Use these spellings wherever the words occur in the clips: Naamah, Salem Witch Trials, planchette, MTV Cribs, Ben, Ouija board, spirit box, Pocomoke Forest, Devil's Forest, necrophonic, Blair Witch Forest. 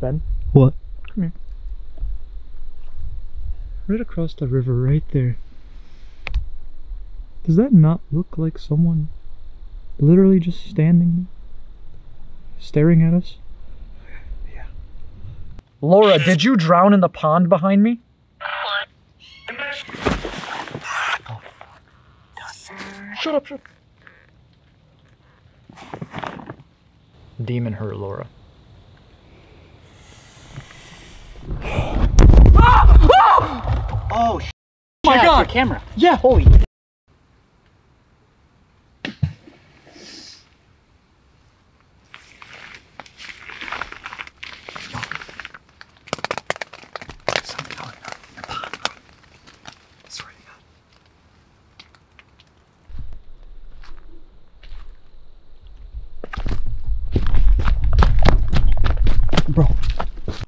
Ben? What? Come here. Right across the river, right there. Does that not look like someone literally just standing there, staring at us? Yeah. Laura, did you drown in the pond behind me? What? Oh, shut up. Demon hurt Laura. Oh, my God! Your camera. Yeah, holy.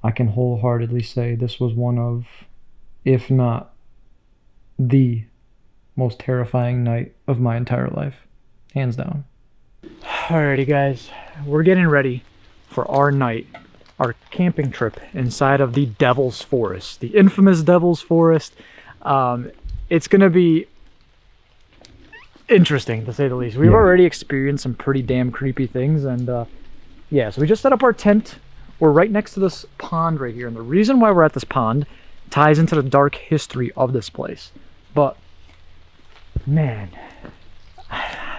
I can wholeheartedly say this was one of, if not the most terrifying night of my entire life, hands down. Alrighty guys, we're getting ready for our night, our camping trip inside of the Devil's Forest, the infamous Devil's Forest. It's gonna be interesting to say the least. We've already experienced some pretty damn creepy things, and yeah, so we just set up our tent. We're right next to this pond right here, and the reason why we're at this pond ties into the dark history of this place. But, man,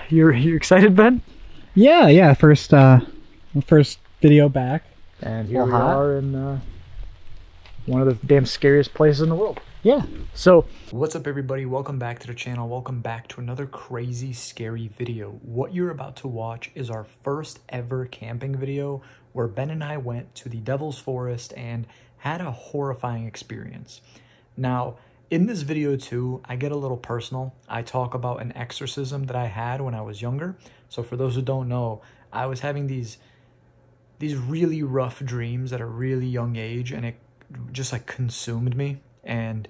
you're excited, Ben? Yeah. First video back, and here we are in one of the damn scariest places in the world. Yeah. So, what's up, everybody? Welcome back to the channel. Welcome back to another crazy, scary video. What you're about to watch is our first ever camping video, where Ben and I went to the Devil's Forest and had a horrifying experience. Now, in this video too, I get a little personal. I talk about an exorcism that I had when I was younger. So for those who don't know, I was having these really rough dreams at a really young age, and it just like consumed me. And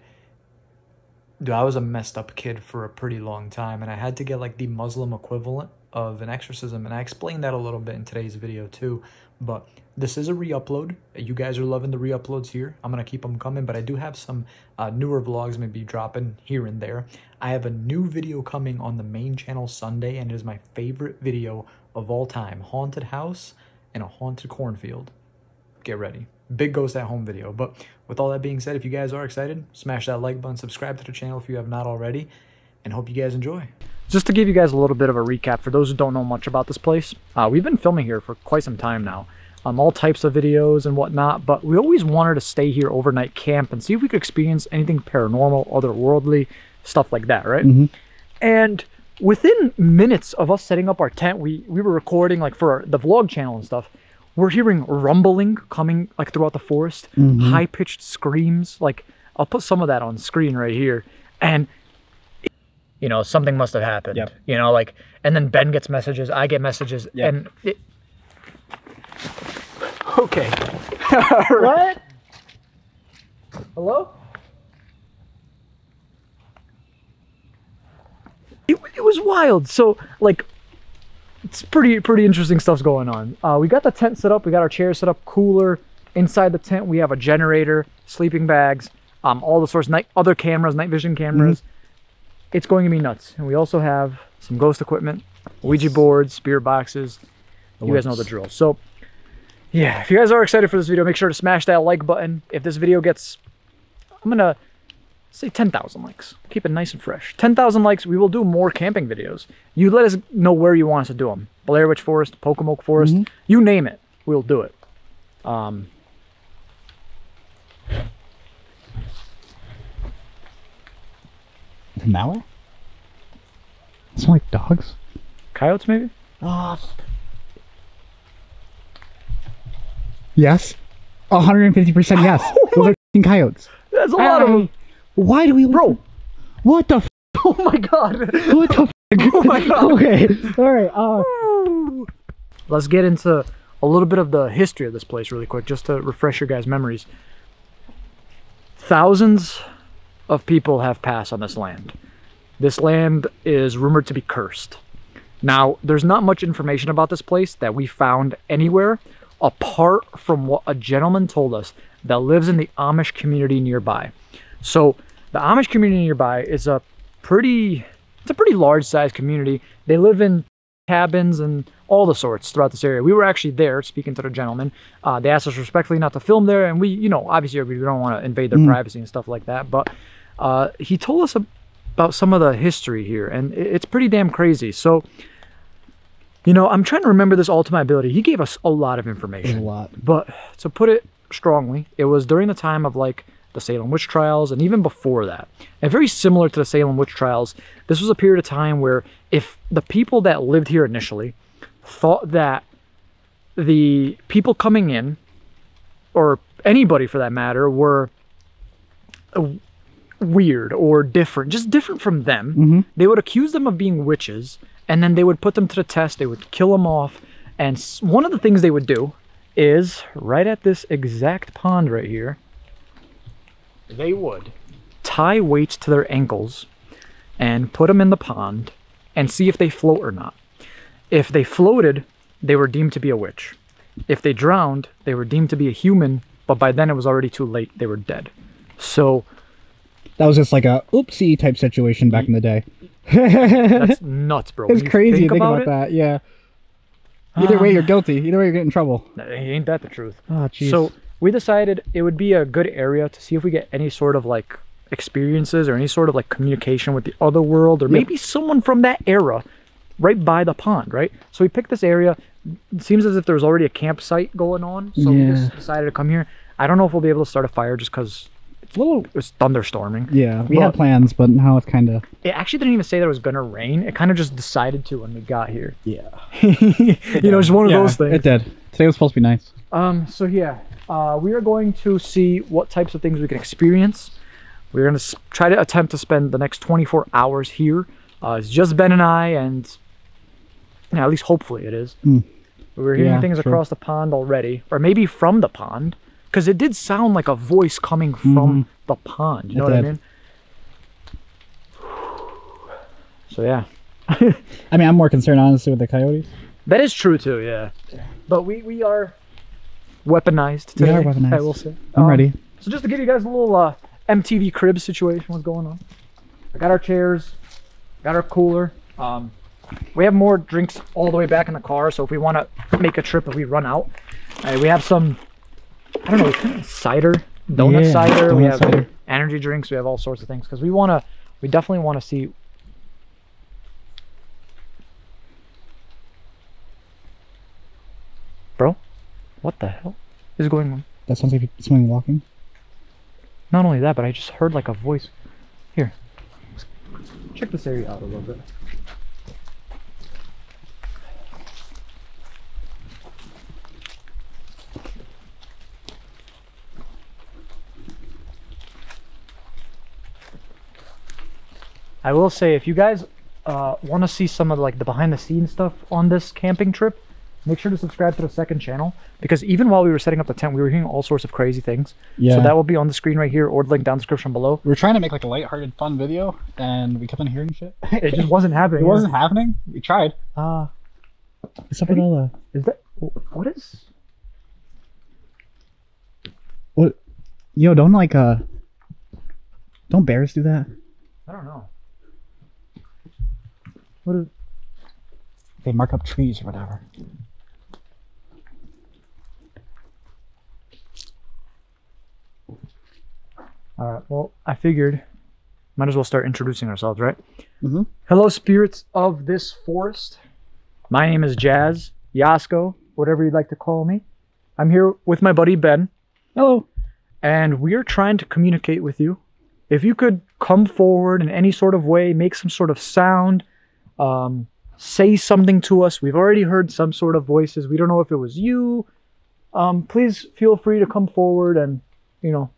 dude, I was a messed up kid for a pretty long time, and I had to get like the Muslim equivalent of an exorcism, and I explained that a little bit in today's video too. But this is a re-upload. You guys are loving the re-uploads here. I'm gonna keep them coming, but I do have some newer vlogs maybe dropping here and there. I have a new video coming on the main channel Sunday, and it is my favorite video of all time: haunted house and a haunted cornfield. Get ready, big ghost at home video. But with all that being said, if you guys are excited, smash that like button, subscribe to the channel if you have not already, and hope you guys enjoy. Just to give you guys a little bit of a recap, for those who don't know much about this place, we've been filming here for quite some time now. All types of videos and whatnot, but we always wanted to stay here overnight, camp, and see if we could experience anything paranormal, otherworldly, stuff like that, right? Mm-hmm. And within minutes of us setting up our tent, we were recording like for the vlog channel and stuff. We're hearing rumbling coming like throughout the forest, mm-hmm. high-pitched screams. Like, I'll put some of that on screen right here. And you know, something must have happened. Yep. You know, like, and then Ben gets messages, I get messages, yep. And it... Okay. What? Hello? It was wild. So, like, it's pretty interesting stuff's going on. We got the tent set up, we got our chairs set up, cooler. Inside the tent, we have a generator, sleeping bags, all the sorts of other cameras, night vision cameras. Mm-hmm. It's going to be nuts. And we also have some ghost equipment, Ouija boards, spirit boxes. You guys know the drill. So, yeah, if you guys are excited for this video, make sure to smash that like button. If this video gets, I'm going to say 10,000 likes. Keep it nice and fresh. 10,000 likes, we will do more camping videos. You let us know where you want us to do them. Blair Witch Forest, Pocomoke Forest, mm-hmm. you name it, we'll do it. An hour? It's like dogs? Coyotes, maybe? Oh. Yes. 150% yes. Those are f***ing coyotes. That's a lot of them. Why do we... Bro. What the f***? Oh my God. What the f***? Oh my God. Okay. Alright. Let's get into a little bit of the history of this place really quick, just to refresh your guys' memories. Thousands of people have passed on this land. This land is rumored to be cursed. Now, there's not much information about this place that we found anywhere. apart from what a gentleman told us that lives in the Amish community nearby. So the Amish community nearby is a pretty large sized community. They live in cabins and all the sorts throughout this area. We were actually there speaking to the gentleman. They asked us respectfully not to film there, and we, you know, obviously we don't want to invade their privacy and stuff like that, but he told us about some of the history here, and it's pretty damn crazy. So, you know, I'm trying to remember this all to my ability. He gave us a lot of information. A lot. But to put it strongly, it was during the time of like the Salem Witch Trials and even before that. And very similar to the Salem Witch Trials, this was a period of time where if the people that lived here initially thought that the people coming in, or anybody for that matter, were weird or different, just different from them, they would accuse them of being witches, and then they would put them to the test. They would kill them off. And one of the things they would do is, right at this exact pond right here, they would tie weights to their ankles and put them in the pond and see if they float or not. If they floated, they were deemed to be a witch. If they drowned, they were deemed to be a human, but by then it was already too late. They were dead. So that was just like a oopsie type situation back in the day. That's nuts, bro. It's crazy to think about that, yeah. Either way, you're guilty. Either way, you're getting in trouble. Ain't that the truth? Oh, jeez. So we decided it would be a good area to see if we get any sort of like experiences or any sort of like communication with the other world, or maybe someone from that era right by the pond, right? So we picked this area. It seems as if there was already a campsite going on, so we just decided to come here. I don't know if we'll be able to start a fire just because it's a little, it's thunderstorming. Yeah, we had plans, but now it's kind of... It actually didn't even say that it was going to rain. It kind of just decided to when we got here. Yeah. You know, just one of those things. It did. Today was supposed to be nice. So yeah, we are going to see what types of things we can experience. We're going to try to attempt to spend the next 24 hours here. It's just Ben and I, and yeah, at least hopefully it is. We were hearing things across the pond already, or maybe from the pond, because it did sound like a voice coming from the pond. You know what I mean? So yeah. I mean, I'm more concerned honestly with the coyotes. That is true too, yeah. But we are weaponized today. We are weaponized. I will say. I'm ready. So just to give you guys a little MTV Cribs situation, what's going on? I got our chairs, got our cooler. We have more drinks all the way back in the car, so if we want to make a trip, if we run out, we have some, I don't know, kind of cider, donut cider. We have energy drinks. We have all sorts of things because we want to, we definitely want to see. Bro, what the hell is going on? That sounds like someone walking. Not only that, but I just heard like a voice. Here, check this area out a little bit. I will say, if you guys want to see some of like the behind the scenes stuff on this camping trip, make sure to subscribe to the second channel, because even while we were setting up the tent, we were hearing all sorts of crazy things. Yeah. So that will be on the screen right here, or the link down the description below. We were trying to make like a lighthearted fun video, and we kept on hearing shit. It just wasn't happening. It wasn't happening. We tried. Is that what is? What? Yo, don't like don't bears do that? I don't know. What is, they mark up trees or whatever. Alright, well, I figured might as well start introducing ourselves, right? Hello, spirits of this forest. My name is Jazz, Yasko, whatever you'd like to call me. I'm here with my buddy Ben. Hello. And we're trying to communicate with you. If you could come forward in any sort of way, make some sort of sound, say something to us. We've already heard some sort of voices. We don't know if it was you. Please feel free to come forward and, you know.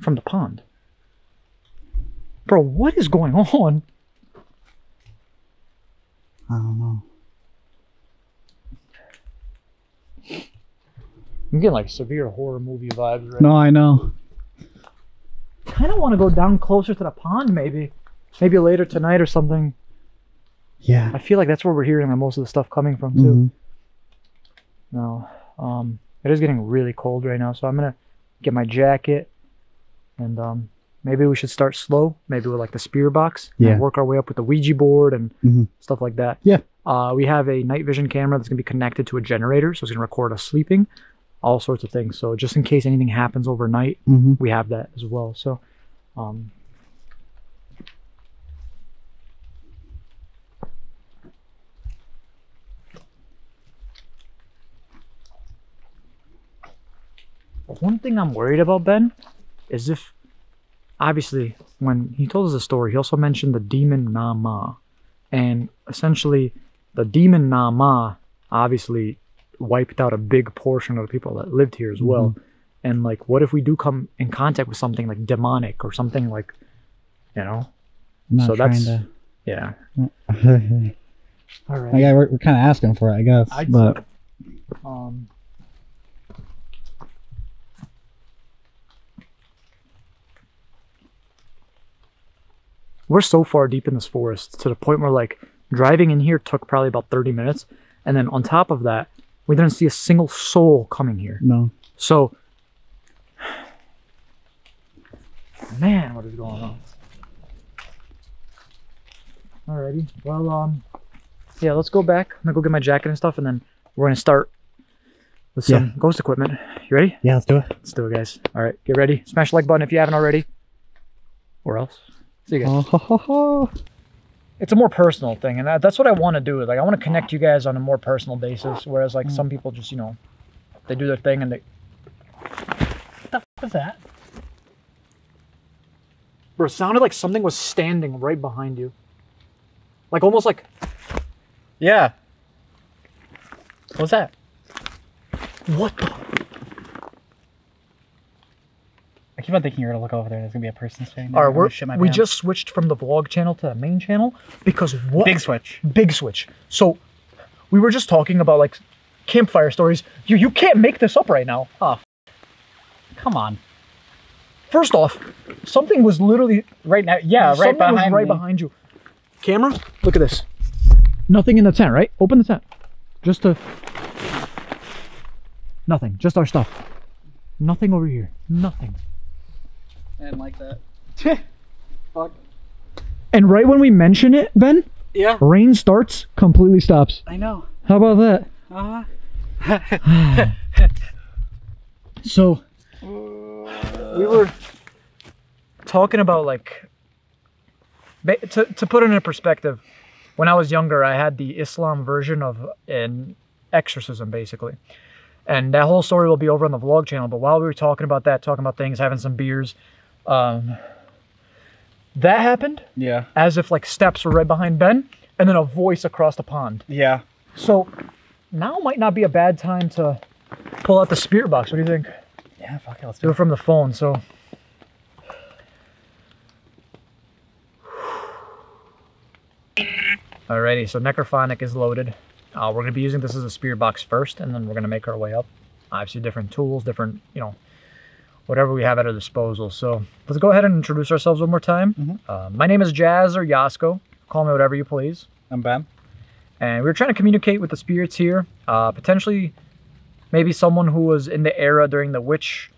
From the pond. Bro, what is going on? I don't know. I'm getting like severe horror movie vibes right now. No, I know. kind of want to go down closer to the pond, maybe. Maybe later tonight or something. Yeah. I feel like that's where we're hearing most of the stuff coming from, too. Mm-hmm. Now, it is getting really cold right now, so I'm going to get my jacket. And maybe we should start slow. Maybe with like the spirit box. Yeah. And work our way up with the Ouija board and stuff like that. Yeah. We have a night vision camera that's going to be connected to a generator, so it's going to record us sleeping. All sorts of things. So just in case anything happens overnight, we have that as well. So, one thing I'm worried about, Ben, is if, obviously, when he told us the story, he also mentioned the demon Naamah. And essentially, the demon Naamah obviously wiped out a big portion of the people that lived here as well. And like, what if we do come in contact with something like demonic or something like, you know? So that's to... yeah. All right. I gotta, we're kind of asking for it, I guess. But we're so far deep in this forest to the point where like driving in here took probably about 30 minutes, and then on top of that, we didn't see a single soul coming here. No. So, man, what is going on? Alrighty. Well, yeah, let's go back. I'm gonna go get my jacket and stuff, and then we're gonna start with some ghost equipment. You ready? Yeah, let's do it. Let's do it, guys. All right, get ready. Smash the like button if you haven't already, or else. See you guys. Oh, ho, ho, ho. It's a more personal thing, and that's what I want to do. Like, I want to connect you guys on a more personal basis, whereas, like, some people just, you know, they do their thing and they... What the f*** was that? Bro, it sounded like something was standing right behind you. Like, almost like... Yeah. What was that? What the... I keep on thinking you're gonna look over there and there's gonna be a person standing there. All right, we just switched from the vlog channel to the main channel because what? Big switch. Big switch. So we were just talking about like campfire stories. You can't make this up right now. Oh, come on. First off, something was literally right now. Yeah, right behind. Something was right behind you. Camera, look at this. Nothing in the tent, right? Open the tent. Just a nothing. Just our stuff. Nothing over here. Nothing. I didn't like that. Fuck. And right when we mention it, Ben, rain starts, completely stops. I know. How about that? So, we were talking about, like, to put it in perspective, when I was younger, I had the Islam version of an exorcism, basically. And that whole story will be over on the vlog channel. But while we were talking about that, talking about things, having some beers... that happened. Yeah. As if like steps were right behind Ben, and then a voice across the pond. Yeah. So now might not be a bad time to pull out the spirit box. What do you think? Yeah, fuck it. Let's do it from the phone. So. Alrighty. So necrophonic is loaded. We're gonna be using this as a spirit box first, and then we're gonna make our way up. Obviously, different tools, different, you know, whatever we have at our disposal. So let's go ahead and introduce ourselves one more time. My name is Jazz or Yasko. Call me whatever you please. I'm Ben. And we were trying to communicate with the spirits here. Potentially, maybe someone who was in the era during the witch,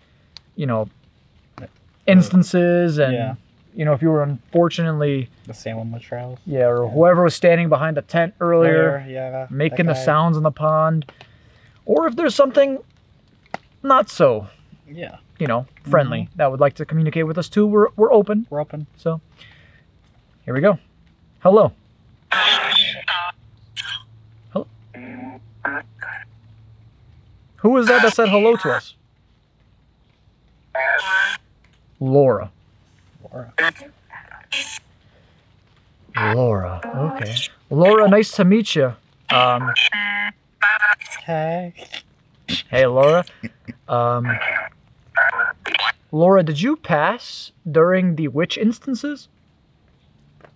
you know, instances. And, you know, if you were unfortunately... The Salem Witch Trials. Yeah, or whoever was standing behind the tent earlier. Making the sounds in the pond. Or if there's something not so... Yeah. You know, friendly that would like to communicate with us too. We're open. We're open. So here we go. Hello. Hello. Who was that that said hello to us? Laura. Laura. Laura. Okay. Laura, nice to meet you. Hey. Hey, Laura. Laura, did you pass during the witch instances?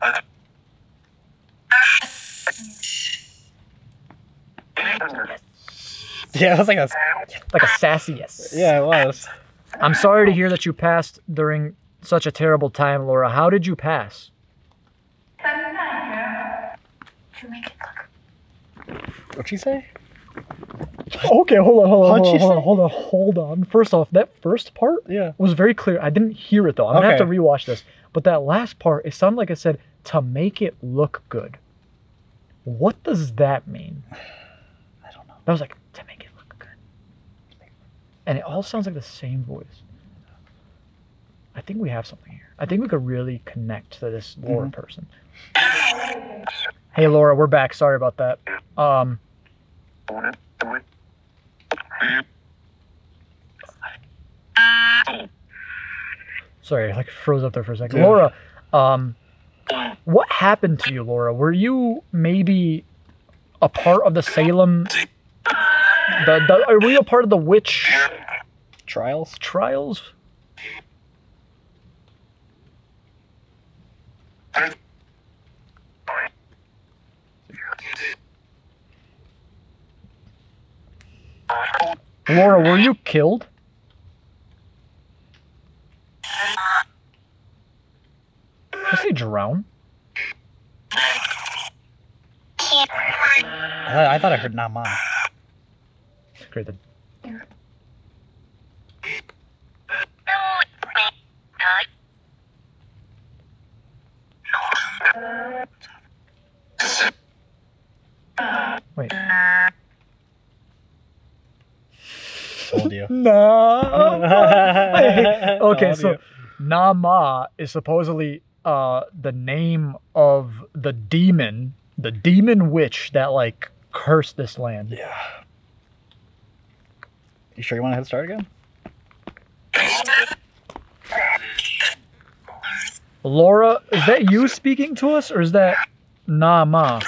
Yeah, it was like a sassy yes. Yeah, it was. I'm sorry to hear that you passed during such a terrible time, Laura. How did you pass? To make it look. What'd she say? Okay, hold on. First off, that first part was very clear. I didn't hear it though. I'm gonna have to rewatch this. But that last part, it sounded like it said to make it look good. What does that mean? I don't know. I was like, to make it look good. And it all sounds like the same voice. I think we have something here. I think we could really connect to this Laura person. Hey Laura, we're back. Sorry about that. Sorry, I like froze up there for a second. Yeah. Laura, what happened to you, Laura? Were you maybe a part of the Salem? Were you a part of the witch trials? Laura, were you killed? Did I say drown? I thought I heard Naamah. Great. Wait. Told you. Nah. Okay, so Naamah is supposedly the name of the demon witch that like cursed this land. Yeah. You sure you want to head start again? Laura, is that you speaking to us, or is that Naamah?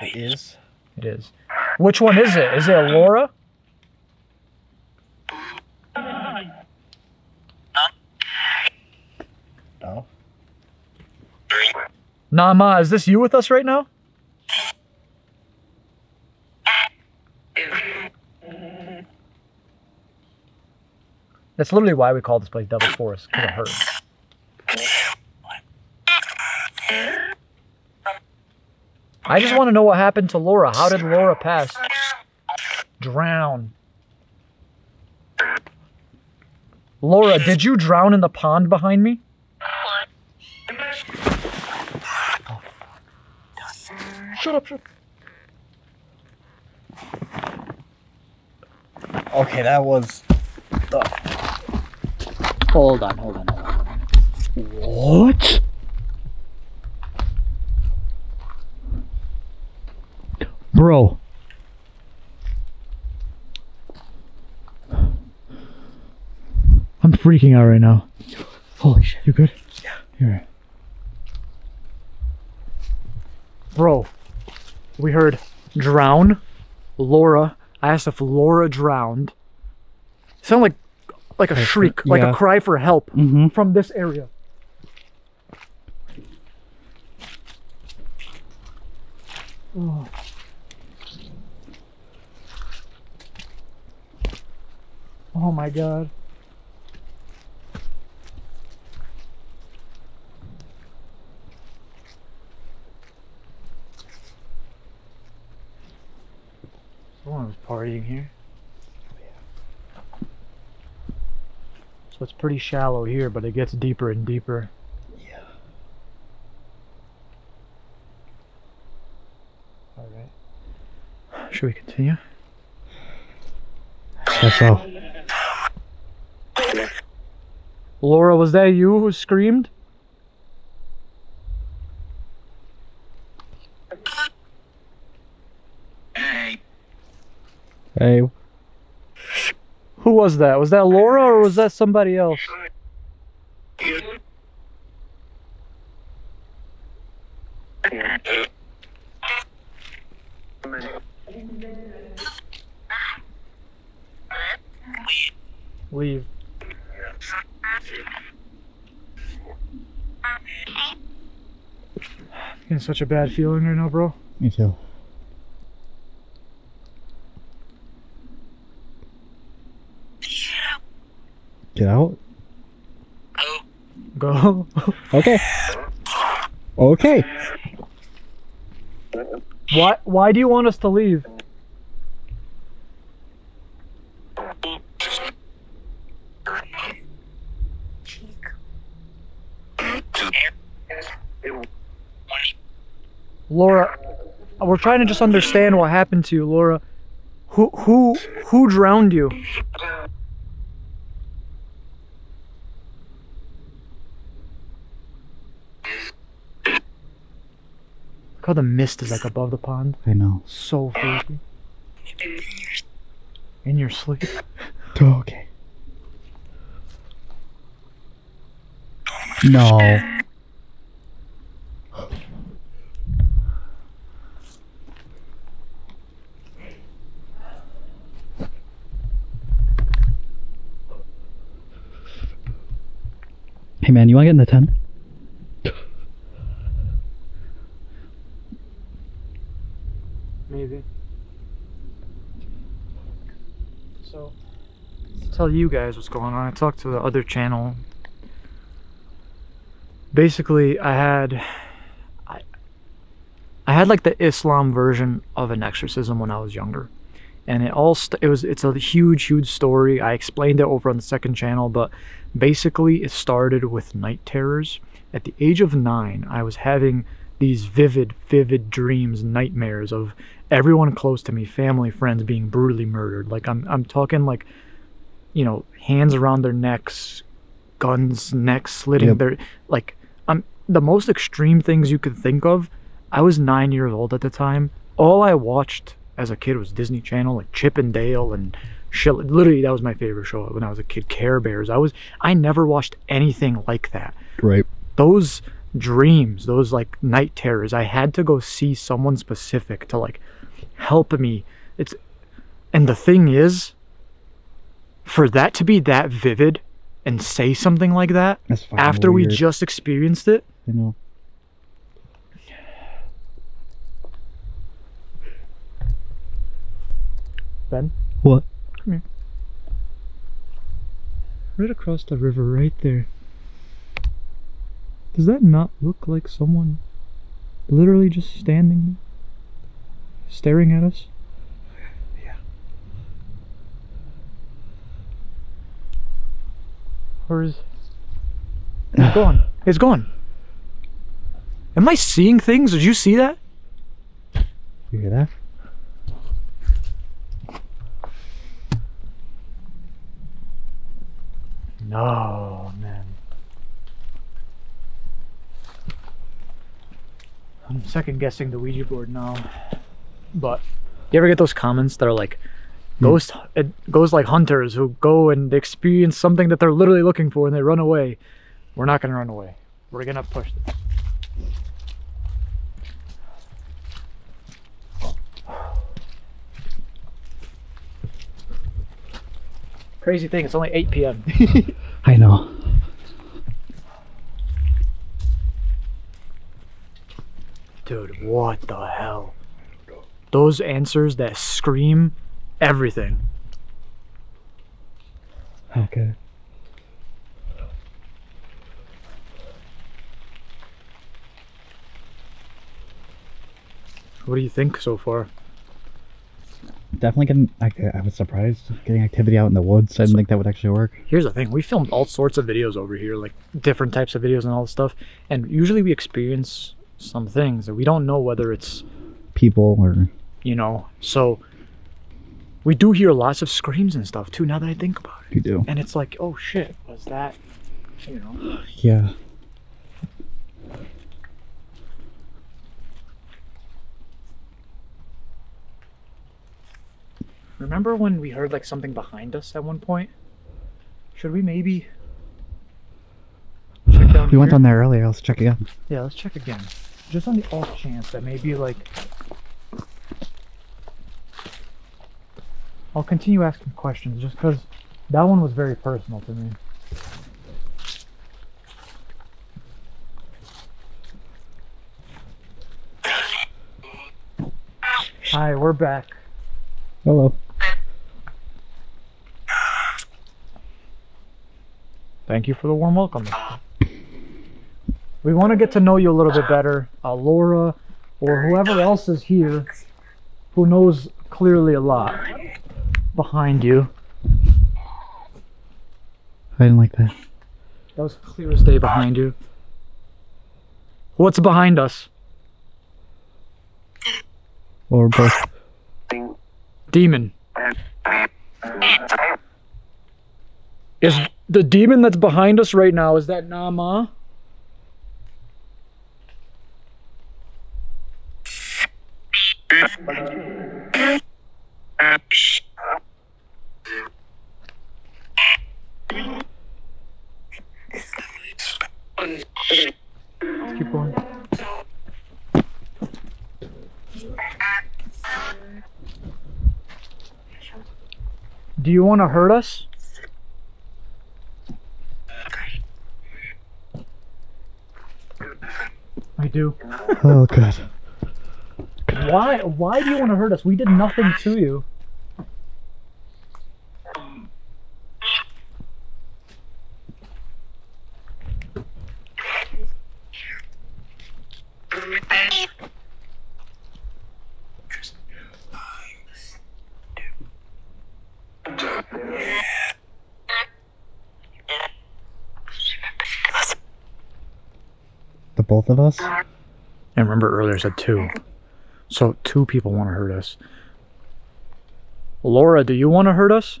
It is. It is. Which one is it? Is it Laura? No. Naamah, is this you with us right now? That's literally why we call this place Devil's Forest, because it hurts. I just want to know what happened to Laura. How did Laura pass? Drown. Laura, did you drown in the pond behind me? Oh. Shut up, shut up. Okay, that was... Hold on. What? Bro. I'm freaking out right now. Holy shit. You good? Yeah. You're right. Bro. We heard drown. Laura. I asked if Laura drowned. Sound like a shriek. Yeah. Like a cry for help from this area. Oh. Oh my god. Someone was partying here. So it's pretty shallow here, but it gets deeper and deeper. Yeah. Alright. Should we continue? That's all. Laura, was that you who screamed? Hey. Who was that? Was that Laura or was that somebody else? Leave. getting such a bad feeling right now, bro. Me too. Get out. Go. Okay. Okay. Why do you want us to leave? Laura, we're trying to just understand what happened to you, Laura. Who drowned you? Look how the mist is like above the pond. I know. So freaky. In your sleep. Oh, okay. No. Hey man, you wanna get in the tent? Maybe. So, to tell you guys what's going on, I talked to the other channel. Basically, I had like the Islam version of an exorcism when I was younger, and it's a huge story. I explained it over on the second channel, but basically it started with night terrors. At the age of 9, I was having these vivid dreams, nightmares of everyone close to me, family, friends, being brutally murdered. Like I'm talking like, you know, hands around their necks, guns, necks slitting. Yep. Their, like, the most extreme things you could think of. I was 9 years old at the time. All I watched as a kid was Disney Channel, like Chip and Dale and shit. Literally, that was my favorite show when I was a kid. Care Bears. I never watched anything like that. Right. Those dreams, those like night terrors, I had to go see someone specific to like help me. It's, and the thing is, for that to be that vivid and say something like that after weird. We just experienced it. I know. Ben? What? Come here. Right across the river, right there. Does that not look like someone literally just standing there, staring at us? Yeah. Or is it gone? It's gone. Am I seeing things? Did you see that? You hear that? No, man. I'm second guessing the Ouija board now. But you ever get those comments that are like, ghost like hunters who go and experience something that they're literally looking for and they run away? We're not gonna run away. We're gonna push this. Crazy thing, it's only 8 p.m. I know. Dude, what the hell? Those answers that scream everything. Okay. What do you think so far? Definitely getting, I was surprised getting activity out in the woods. I didn't think that would actually work. Here's the thing, we filmed all sorts of videos over here, like different types of videos and all this stuff, and usually we experience some things that we don't know whether it's people or, you know, so we do hear lots of screams and stuff too, now that I think about it. You do. And it's like, oh shit, was that, you know? Yeah. Remember when we heard like something behind us at one point? Should we maybe check down? We went down there earlier. Let's check again. Yeah, let's check again. Just on the off chance that maybe like... I'll continue asking questions just because that one was very personal to me. Hi, we're back. Hello. Thank you for the warm welcome. We want to get to know you a little bit better. Laura, or whoever else is here, who knows clearly a lot. Behind you. I didn't like that. That was clear as day behind you. What's behind us? Or both. Demon. Is the demon that's behind us right now, is that Naamah? Keep going. Do you want to hurt us? I do. Oh God. Why do you want to hurt us? We did nothing to you. The both of us? I remember earlier I said two. So two people want to hurt us. Laura, do you want to hurt us?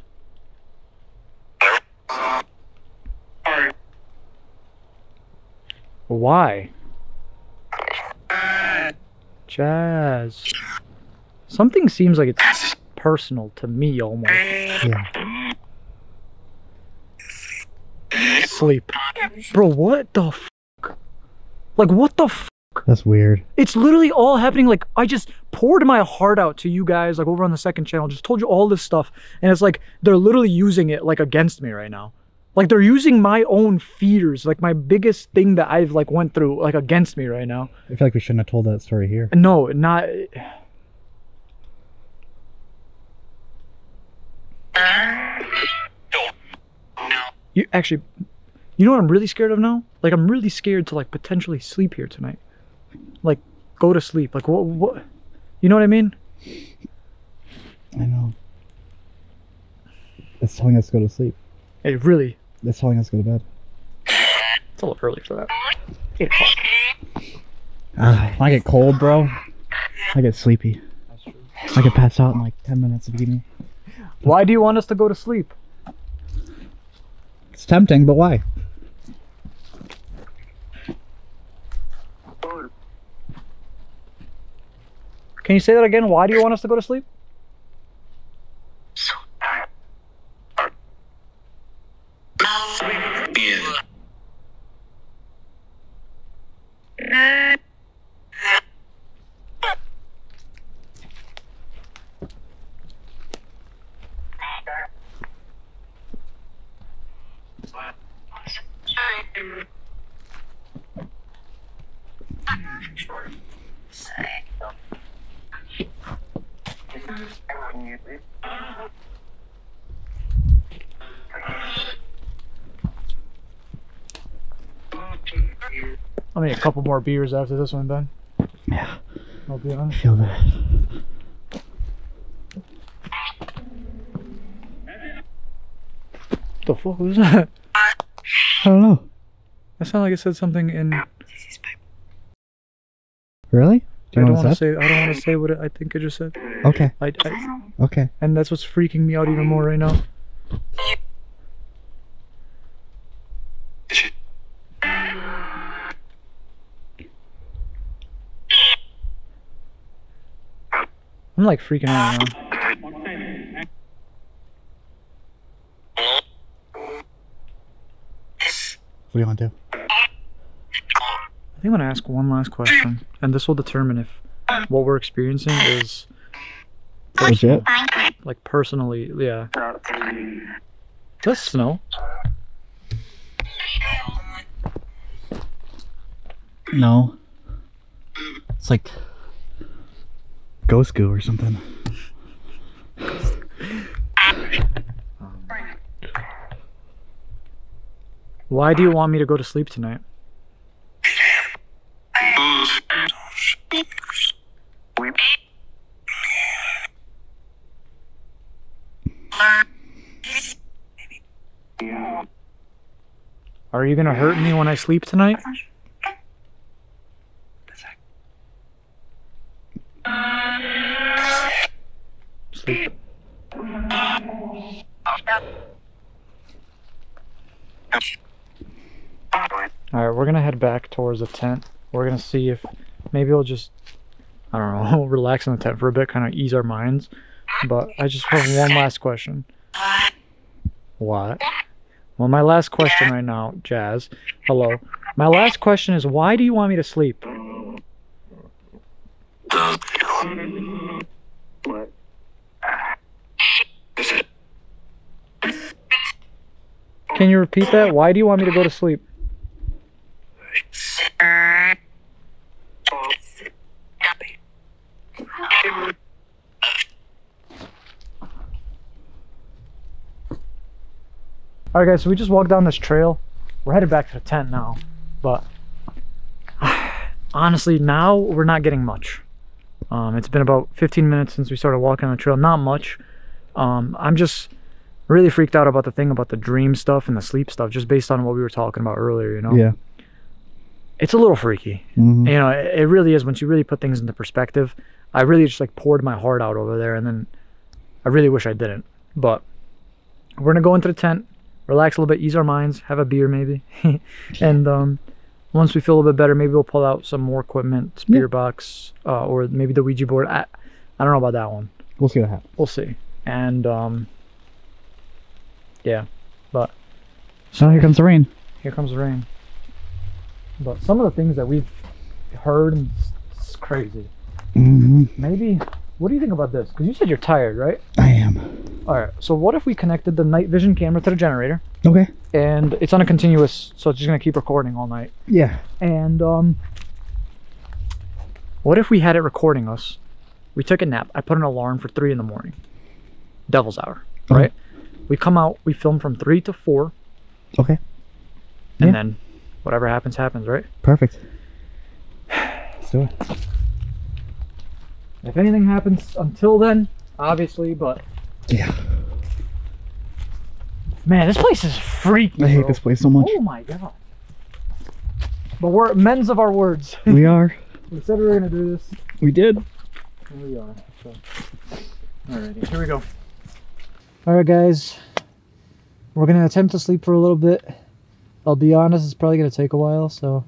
Why? Jazz. Something seems like it's personal to me almost. Yeah. Sleep. Bro, what the fuck? Like, what the fuck? That's weird. It's literally all happening. Like, I just poured my heart out to you guys, like over on the second channel, just told you all this stuff. And it's like, they're literally using it like against me right now. Like, they're using my own fears, like my biggest thing that I've like went through, like against me right now. I feel like we shouldn't have told that story here. No, not. You actually, you know what I'm really scared of now? Like, I'm really scared to like potentially sleep here tonight. Like, go to sleep. Like, what? You know what I mean? I know. It's telling us to go to sleep. Hey, really? It's telling us to go to bed. It's a little early for that. 8 o'clock. When I get cold, bro, I get sleepy. That's true. I could pass out in like 10 minutes of eating. Why do you want us to go to sleep? It's tempting, but why? Can you say that again? Why do you want us to go to sleep? I mean, a couple more beers after this one, Ben. Yeah. I'll be honest. I feel that. What the fuck was that? I don't know. That sounded like it said something in. Really? Do you I don't want to say what I think I just said. Okay. Okay. And that's what's freaking me out even more right now. I'm like freaking out now. What do you want to do? I think I'm going to ask one last question, and this will determine if what we're experiencing is legit. Like personally, yeah. Does snow? No. It's like ghost goo or something. Why do you want me to go to sleep tonight? Are you gonna hurt me when I sleep tonight? Sleep. Alright, we're gonna head back towards the tent. We're gonna see if maybe we'll just, I don't know, relax in the tent for a bit, kind of ease our minds. But I just have one last question. What? Well, my last question right now, Jazz. Hello. My last question is, why do you want me to sleep? What? Can you repeat that? Why do you want me to go to sleep? Alright guys, so we just walked down this trail. We're headed back to the tent now, but honestly now we're not getting much. It's been about 15 minutes since we started walking on the trail, not much. I'm just really freaked out about the thing about the dream stuff and the sleep stuff, just based on what we were talking about earlier, you know? Yeah. It's a little freaky. Mm-hmm. You know, it really is. Once you really put things into perspective, I really just like poured my heart out over there, and then I really wish I didn't. But we're going to go into the tent, relax a little bit, ease our minds, have a beer maybe. And once we feel a little bit better, maybe we'll pull out some more equipment, spirit box, or maybe the Ouija board. I don't know about that one. We'll see what happens. We'll see. And yeah, but so here comes the rain. Here comes the rain. But some of the things that we've heard, and it's crazy. Mm-hmm. Maybe, what do you think about this? Because you said you're tired, right? I am. All right, so what if we connected the night vision camera to the generator? Okay. And it's on a continuous, so it's just going to keep recording all night. Yeah. And what if we had it recording us? We took a nap. I put an alarm for 3 in the morning. Devil's hour, right? Mm-hmm. We come out, we film from 3 to 4. Okay. And then whatever happens, happens, right? Perfect. Let's do it. If anything happens until then, obviously, but... Yeah. Man, this place is freaky, bro. I hate this place so much. Oh my god. But we're men's of our words. We are. We said we were going to do this. We did. Here we are. So. Alrighty, here we go. Alright guys. We're going to attempt to sleep for a little bit. I'll be honest, it's probably going to take a while, so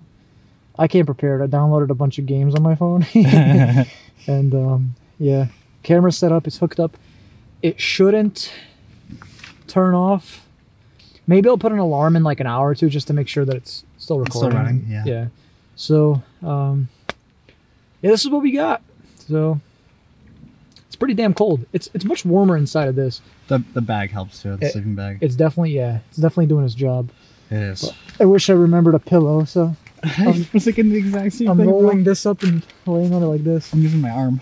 I came prepared. I downloaded a bunch of games on my phone. And yeah, camera's set up, it's hooked up. It shouldn't turn off. Maybe I'll put an alarm in like an hour or two just to make sure that it's still recording. It's still running, yeah. Yeah. So, yeah, this is what we got. So, it's pretty damn cold. It's much warmer inside of this. The bag helps too, the sleeping bag. It's definitely, yeah, it's definitely doing its job. It is. But I wish I remembered a pillow, so I was thinking the exact same thing. I'm rolling this up and laying on it like this. I'm using my arm.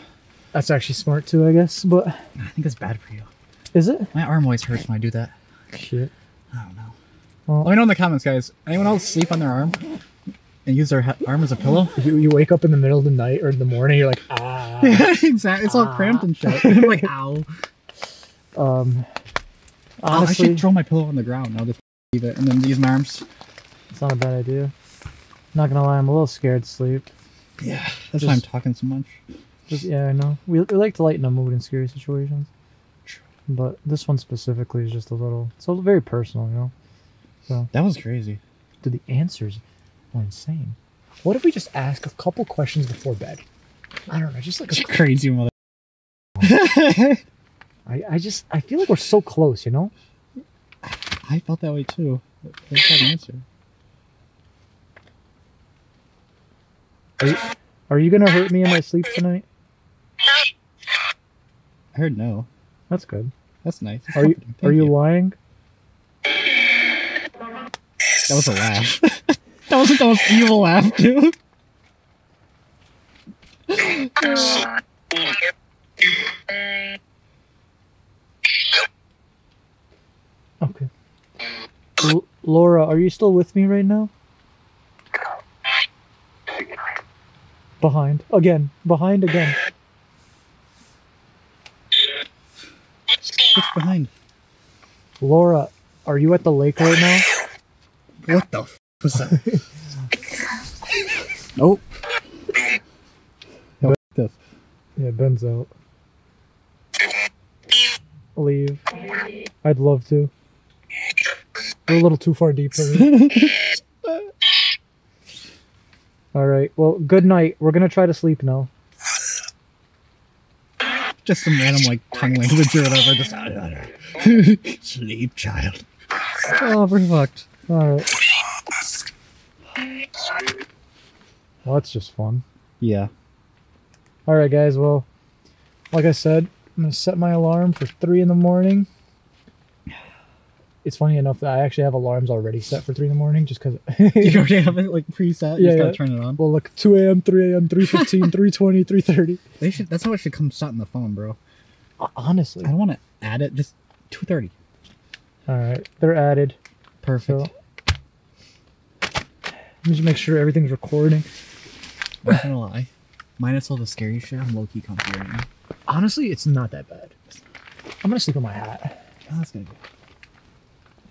That's actually smart too, I guess, but... I think that's bad for you. Is it? My arm always hurts when I do that. Shit. I don't know. Well, let me know in the comments, guys. Anyone else sleep on their arm and use their arm as a pillow? You wake up in the middle of the night or in the morning, you're like, ah. Yeah, exactly. It's all cramped and shit. I'm like, ow. Honestly, I should throw my pillow on the ground now. It and then use my arms. It's not a bad idea. Not gonna lie, I'm a little scared to sleep. Yeah, that's why I'm talking so much. Just yeah, I know. We like to lighten the mood in scary situations, but this one specifically is just a little. It's a very personal, you know. So that was crazy. Dude, the answers were insane. What if we just ask a couple questions before bed? I don't know, just like a crazy mother. I feel like we're so close, you know. I felt that way too. That's not an answer. Are you gonna hurt me in my sleep tonight? I heard no. That's good. That's nice. That's are you lying? That was a laugh. That wasn't the most evil laugh, dude. Laura, are you still with me right now? Behind. Again. Behind again. What's behind? Laura, are you at the lake right now? What the f*** was that? Nope. Yeah, this. Yeah, Ben's out. Leave. I'd love to. We're a little too far deep for me. Alright, well, good night. We're gonna try to sleep now. Just some random, like, tongue language or whatever. Just, sleep, child. Oh, we're fucked. Alright. Well, that's just fun. Yeah. Alright, guys, well, like I said, I'm gonna set my alarm for 3 in the morning. It's funny enough that I actually have alarms already set for 3 in the morning just because... You already have it like preset? You just gotta turn it on? Well, like 2 a.m., 3 a.m., 3:15, 3:20, 3:30. They should, that's how it should come set in the phone, bro. Honestly. I don't want to add it. Just 2:30. Alright. They're added. Perfect. So, let me just make sure everything's recording. I'm not gonna lie. Minus all the scary shit, I'm low-key comfy right now. Honestly, it's not that bad. I'm gonna sleep on my hat. Oh, that's gonna be good.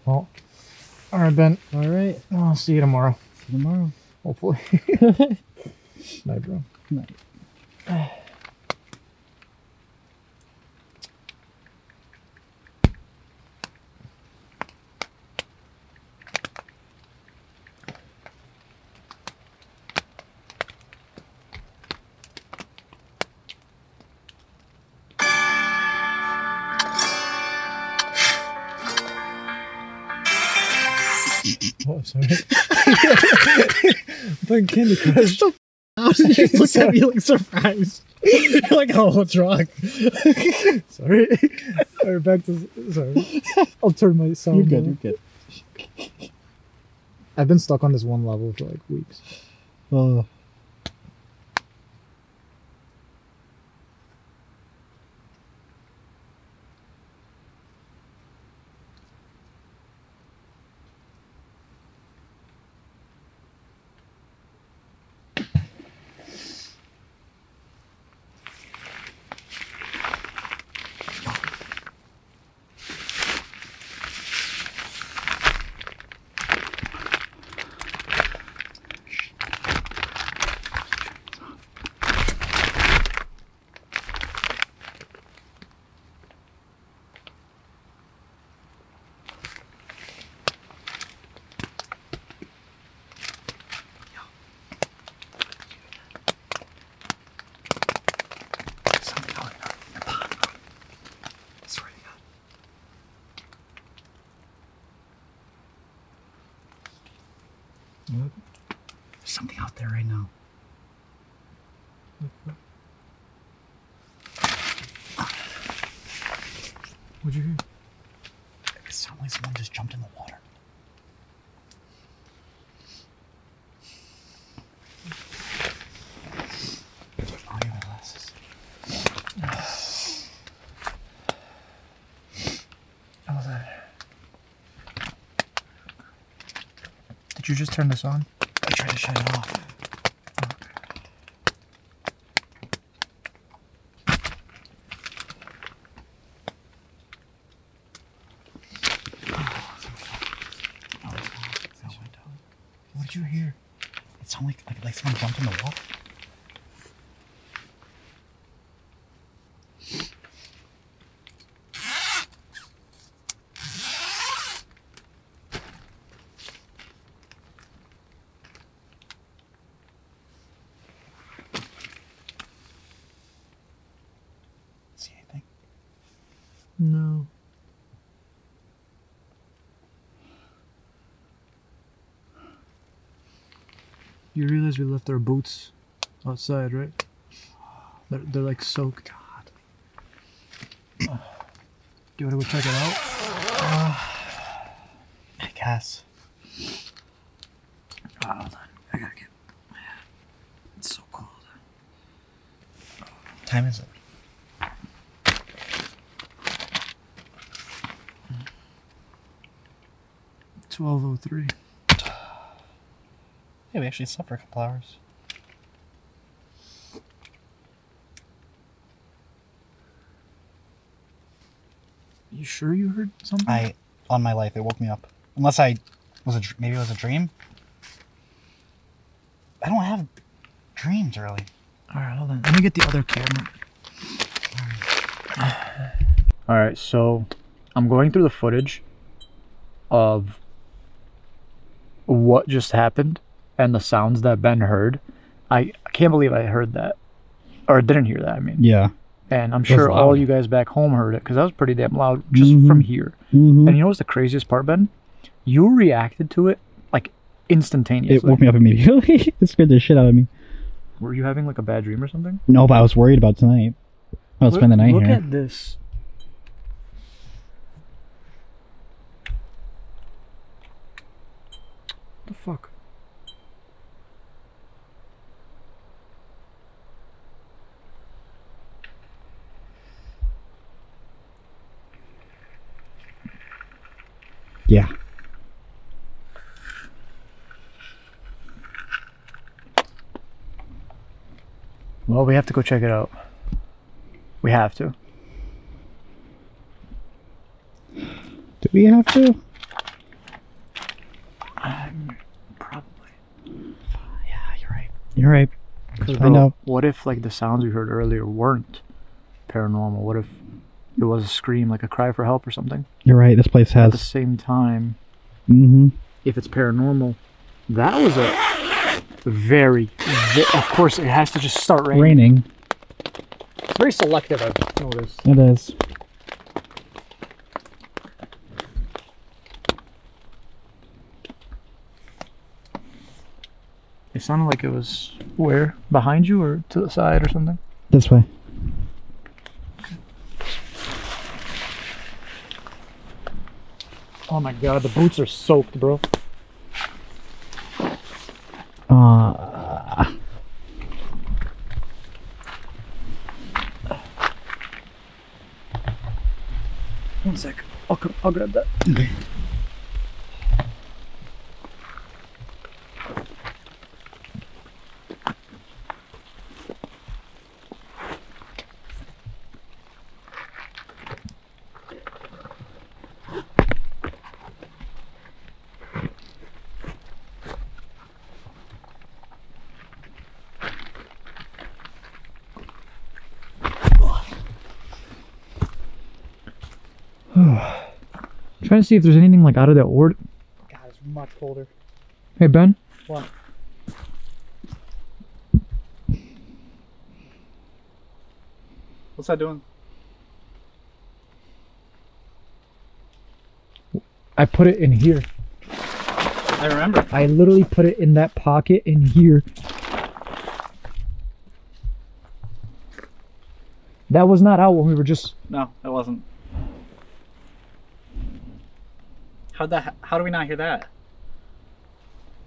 Well, all right, Ben. All right. I'll see you tomorrow. See you tomorrow. Hopefully. Night, bro. Night. Oh, I'm sorry. I'm playing Candy Crush. You just looked at me like surprised. You're like, oh, what's wrong? Sorry. Alright, back to... Sorry. I'll turn my sound off. You're good, you're good. I've been stuck on this one level for like weeks. Oh. There's something out there right now. What'd you hear? It sounded like someone just jumped in the water. Did you just turn this on? I tried to shut it off. What did you hear? It sounded like someone jumped in the wall. No. You realize we left our boots outside, right? They're like soaked. God. Do you want to go check it out? I guess. Hold on. I gotta get my hat. It's so cold. What time is it? 12:03. Yeah, we actually slept for a couple hours. You sure you heard something? On my life, it woke me up. Unless maybe it was a dream. I don't have dreams, really. All right, hold on. Let me get the other camera. All right, so I'm going through the footage of what just happened and the sounds that Ben heard. I can't believe I heard that, or didn't hear that, I mean. Yeah. And I'm sure all you guys back home heard it, because that was pretty damn loud just from here. And you know what's the craziest part, Ben? You reacted to it like instantaneously. It woke me up immediately. It scared the shit out of me. Were you having like a bad dream or something? No, but I was worried about tonight. I'll spend the night here. Look at this. What the fuck? Yeah. Well, we have to go check it out. We have to. Do we have to? Probably. Yeah, you're right. You're right. Because I know. What if like the sounds we heard earlier weren't paranormal? What if it was a scream, like a cry for help or something? You're right. This place has. At the same time, if it's paranormal, that was a very. Of course, it has to just start raining. It's very selective, I've noticed. It is. It sounded like it was where? Behind you or to the side or something? This way. Oh my god, the boots are soaked, bro. One sec. I'll grab that. Okay. Trying to see if there's anything like out of the order. God, it's much colder. Hey Ben. What? What's that doing? I put it in here. I remember. I literally put it in that pocket in here. That was not out when we were just. No, it wasn't. How do we not hear that?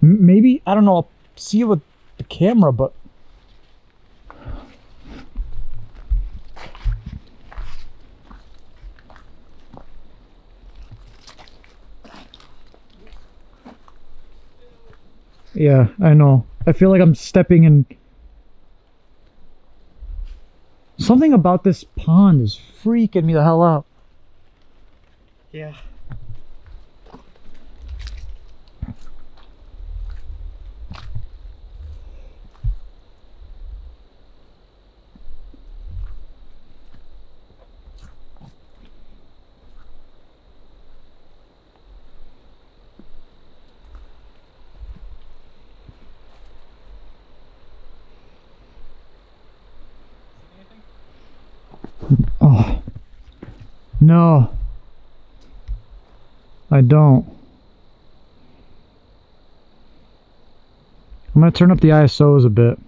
Maybe, I don't know, I'll see it with the camera, but... Yeah, I know. I feel like I'm stepping in... Something about this pond is freaking me the hell out. Yeah. Oh, no, I don't. I'm going to turn up the ISOs a bit.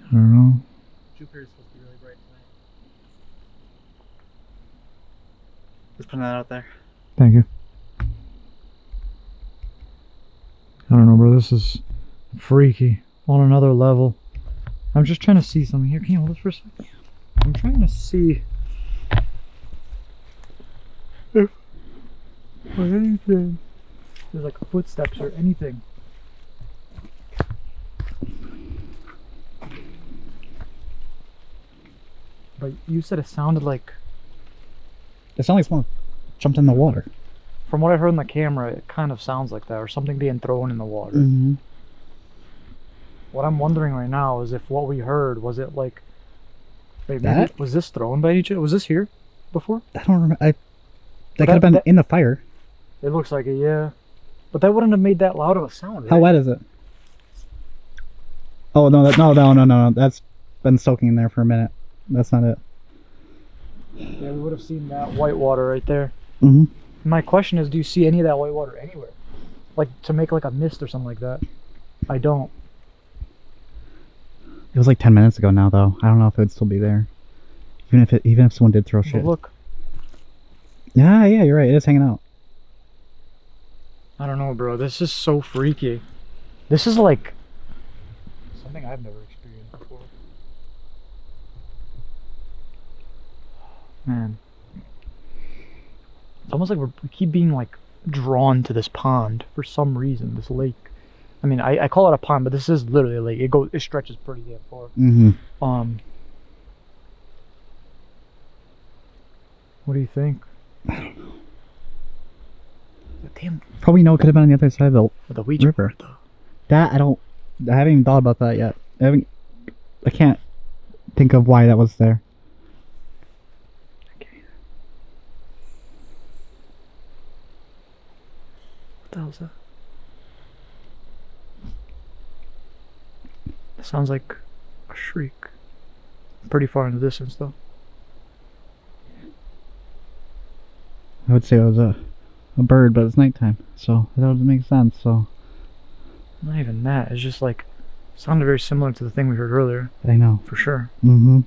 I don't know. Jupiter's supposed to be really bright tonight. Just putting that out there. Thank you. I don't know, bro. This is freaky on another level. I'm just trying to see something here. Can you hold this for a second? I'm trying to see if anything. There's like footsteps or anything. But you said it sounded like... It sounded like someone jumped in the water. From what I heard on the camera, it kind of sounds like that, or something being thrown in the water. Mm-hmm. What I'm wondering right now is if what we heard, was it like... Wait, maybe, was this thrown by each other? Was this here before? I don't remember. That could have been in the fire. It looks like it, yeah. But that wouldn't have made that loud of a sound, right? How wet is it? Oh, no, no. That's been soaking in there for a minute. That's not it. Yeah, we would have seen that white water right there. Mm-hmm. My question is, do you see any of that white water anywhere? Like, to make like a mist or something like that? I don't. It was like 10 minutes ago now, though. I don't know if it would still be there. Even if someone did throw shit. But look. Yeah, you're right. It is hanging out. I don't know, bro. This is so freaky. This is like... something I've never experienced before. Man. It's almost like we keep being like drawn to this pond for some reason, this lake. I mean, I call it a pond, but this is literally a lake. It stretches pretty damn far. Mm-hmm. What do you think? I don't know. Damn. Probably no, it could have been on the other side of the Ouija board, though. That I haven't even thought about that yet. I can't think of why that was there. Okay. What the hell's that? That sounds like a shriek. Pretty far in the distance, though. I would say it was a bird, but it's nighttime, so that doesn't make sense. So not even that. It's just like it sounded very similar to the thing we heard earlier. I know for sure. Mm-hmm.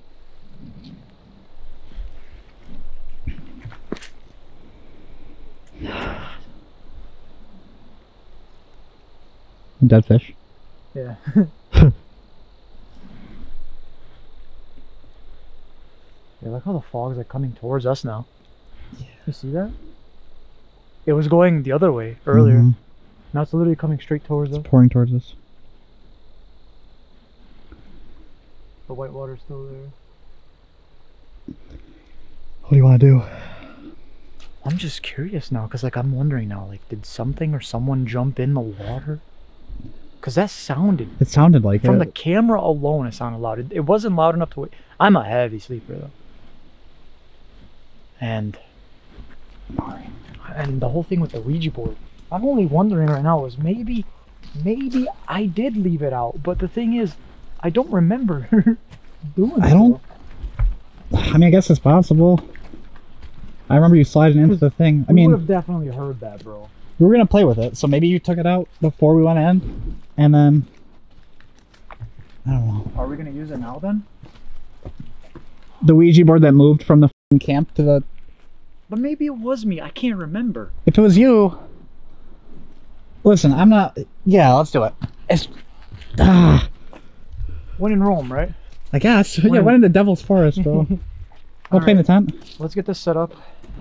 Dead fish. Yeah. Yeah. Look how the fog's like coming towards us now. Yeah. You see that? It was going the other way earlier. Mm-hmm. Now it's literally coming straight towards us. Pouring towards us. The white water's still there. What do you want to do? I'm just curious now, because like I'm wondering now, like did something or someone jump in the water? Because that sounded. It sounded like from it. From the camera alone, it sounded loud. It wasn't loud enough to wait. I'm a heavy sleeper though. And the whole thing with the Ouija board, I'm only wondering right now is maybe I did leave it out, but the thing is I don't remember doing I mean, I guess it's possible. I remember you sliding into the thing. I mean, you would have definitely heard that, bro. We were gonna play with it, so maybe you took it out before we went in, and then I don't know. Are we gonna use it now then? The Ouija board that moved from the camp to the... But maybe it was me. I can't remember. If it was you, listen, I'm not... Yeah, let's do it. It's... When in Rome, right? I guess. When... Yeah, when in the Devil's Forest, bro. We'll play in the tent. Let's get this set up.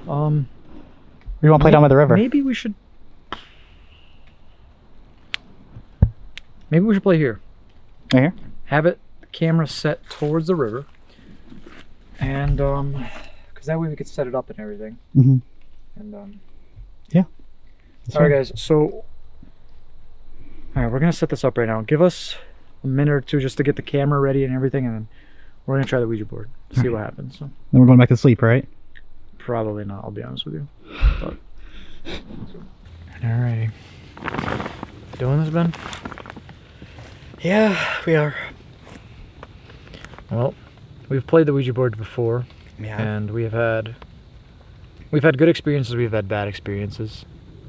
You want to play down by the river? Maybe we should... Maybe we should play here. Right here? Have it, the camera set towards the river. And, because that way we could set it up and everything. Mm-hmm. And yeah. Alright guys, so alright, we're gonna set this up right now. Give us a minute or two just to get the camera ready and everything, and then we're gonna try the Ouija board. See what happens. So. Then we're going back to sleep, right? Probably not, I'll be honest with you. But... Alright. Doing this, Ben? Yeah, we are. Well, we've played the Ouija board before. Yeah. And we've had good experiences, we've had bad experiences,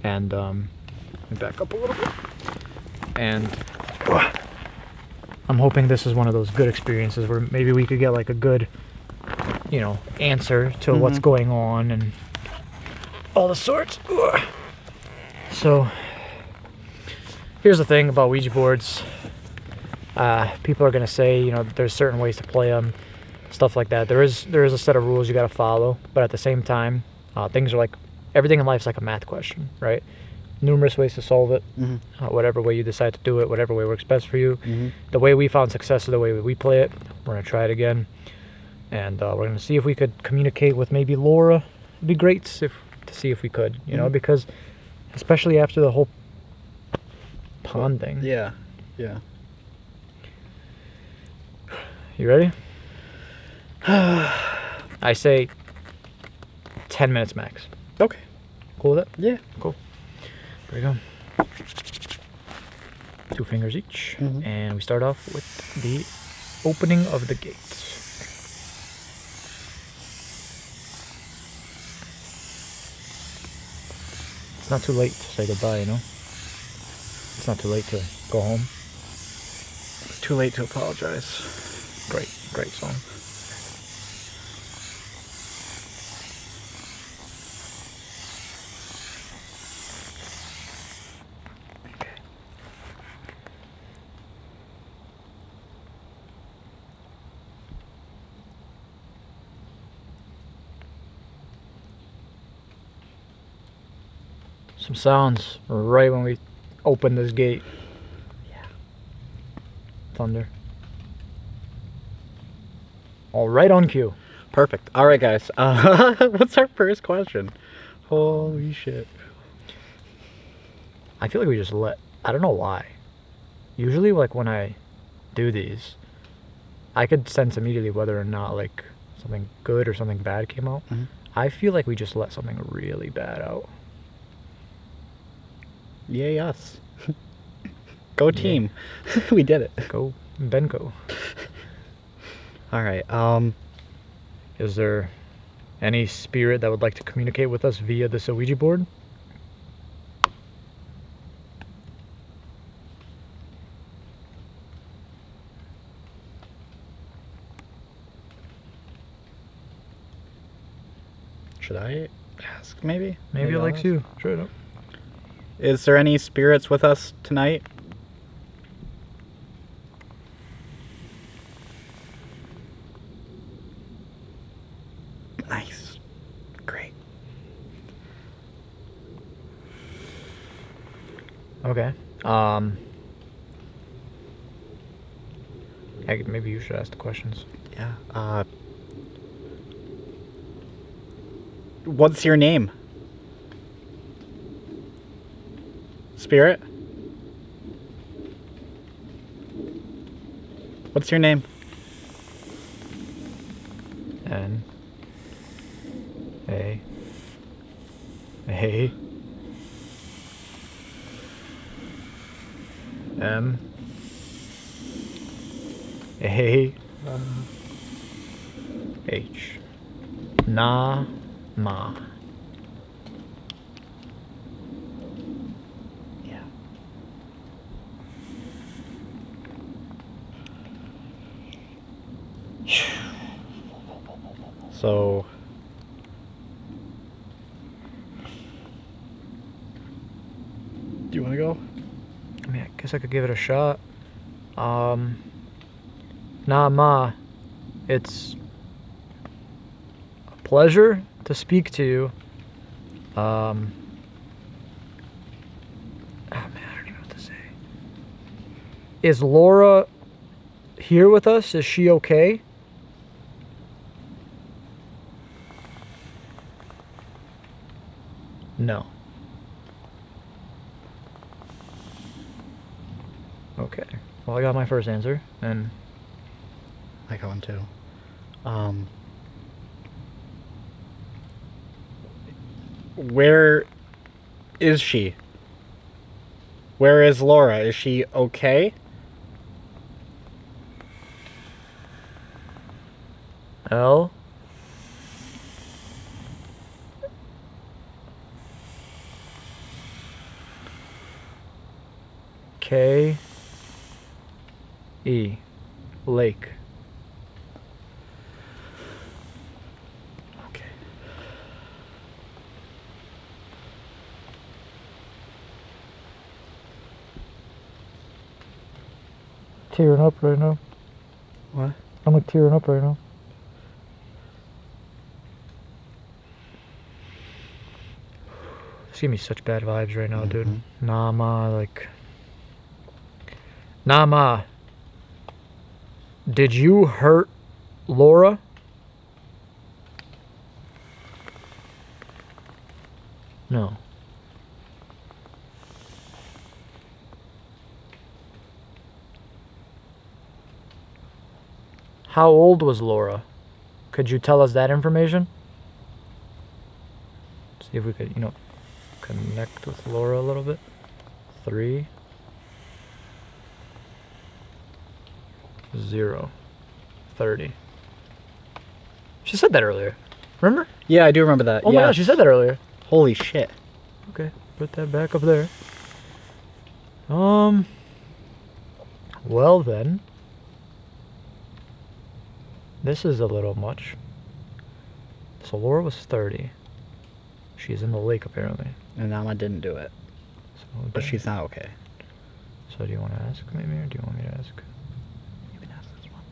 and let me back up a little bit. And I'm hoping this is one of those good experiences where maybe we could get like a good, you know, answer to what's going on and all the sorts. So Here's the thing about Ouija boards. People are gonna say, you know, there's certain ways to play them, stuff like that. There is a set of rules you gotta follow, but at the same time, things are like, everything in life's like a math question, right? Numerous ways to solve it, whatever way you decide to do it, whatever way works best for you. The way we found success is the way we play it. We're gonna try it again, and we're gonna see if we could communicate with maybe Laura. It'd be great to see if we could, you know, because especially after the whole pond thing. Yeah, yeah. You ready? I say 10 minutes max. Okay. Cool with that? Yeah. Cool. There we go. 2 fingers each. And we start off with the opening of the gates. It's not too late to say goodbye, you know? It's not too late to go home. It's too late to apologize. Great, great song. Okay. Some sounds right when we open this gate. Yeah. Thunder. All right, on cue. Perfect. All right, guys. What's our first question? Holy shit. I feel like we just let... I don't know why. Usually, like, when I do these, I could sense immediately whether or not, like, something good or something bad came out. I feel like we just let something really bad out. Yay, us. Go team. Yeah. We did it. Go Benko. All right, is there any spirit that would like to communicate with us via this Ouija board? Should I ask, maybe? Maybe it likes you. Sure enough. Is there any spirits with us tonight? Okay. Maybe you should ask the questions. Yeah. What's your name? Spirit? What's your name? N-A-A-H Naamah. Yeah. So do you want to go? I mean, I guess I could give it a shot. Naamah, it's a pleasure to speak to you. Oh man, I don't even know what to say. Is Laura here with us? Is she okay? No. Okay. Well, I got my first answer, and I got one too. Where is she? Where is Laura? Is she okay? L. K. E. Lake. Okay. tearing up right now. What? I'm like tearing up right now. It's giving me such bad vibes right now, dude. Naamah, like... Naamah, did you hurt Laura? No. How old was Laura? Could you tell us that information? See if we could, you know, connect with Laura a little bit. 3, 0, 30. She said that earlier. Remember? Yeah, I do remember that. Oh yeah. My gosh, she said that earlier. Holy shit. Okay, put that back up there. Well then. This is a little much. So Laura was 30. She's in the lake apparently. And Naamah didn't do it. So, okay. But she's not okay. So do you want to ask maybe, or do you want me to ask? You can ask this one.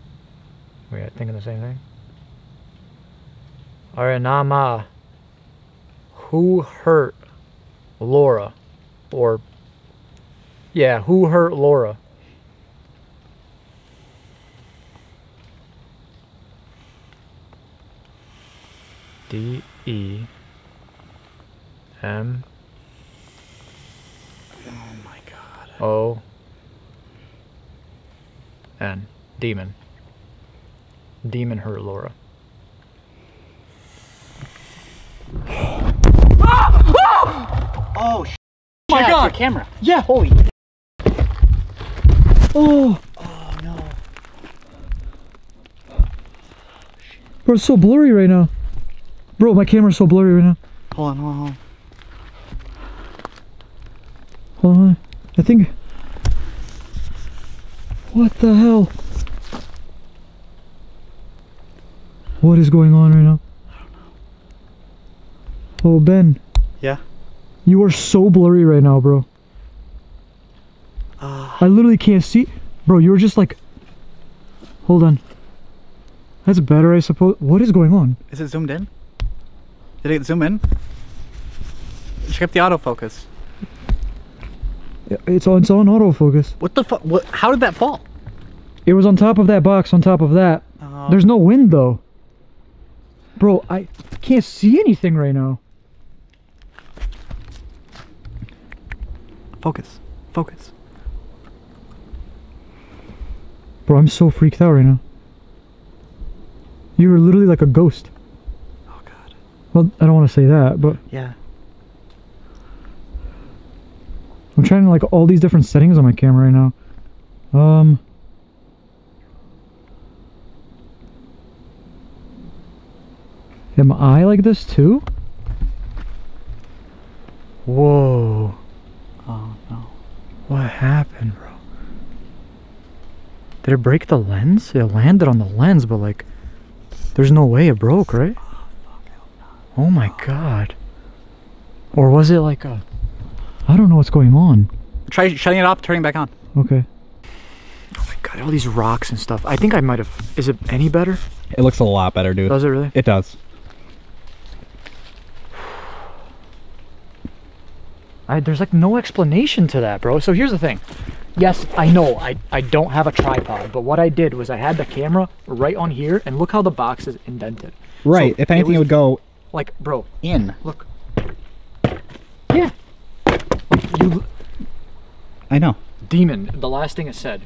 We're thinking the same thing? Alright, Naamah. Who hurt Laura? Or, yeah, who hurt Laura? D-E-M. Oh my god. O-N. Demon. Demon hurt Laura. Oh, shit. Oh my god! The camera. Yeah. Holy. Oh. Oh no. Bro, it's so blurry right now. Bro, my camera's so blurry right now. Hold on, hold on, hold on. Hold on. I think. What the hell? What is going on right now? I don't know. Oh, Ben. Yeah. You are so blurry right now, bro. I literally can't see. Bro, you were just like... Hold on. That's better, I suppose. What is going on? Is it zoomed in? Did it zoom in? Check up the autofocus. Yeah, it's on autofocus. What the fuck? How did that fall? It was on top of that box, on top of that. There's no wind, though. Bro, I can't see anything right now. Focus. Focus. Bro, I'm so freaked out right now. You were literally like a ghost. Oh god. Well, I don't want to say that, but... Yeah. I'm trying to like all these different settings on my camera right now. Am I like this too? Whoa. Oh no. What happened, bro? Did it break the lens? It landed on the lens, but like, there's no way it broke, right? Oh, fuck, no. Oh my god. Or was it like a... I don't know what's going on. Try shutting it off, turning it back on. Okay. Oh my god, all these rocks and stuff. I think I might have... Is it any better? It looks a lot better, dude. Does it really? It does. There's like no explanation to that, bro. So here's the thing. Yes, I know I don't have a tripod, but what I did was I had the camera right on here, and look how the box is indented. Right, so if anything it would go... Like, bro. In. Look. Yeah. You, I know. Demon, the last thing it said.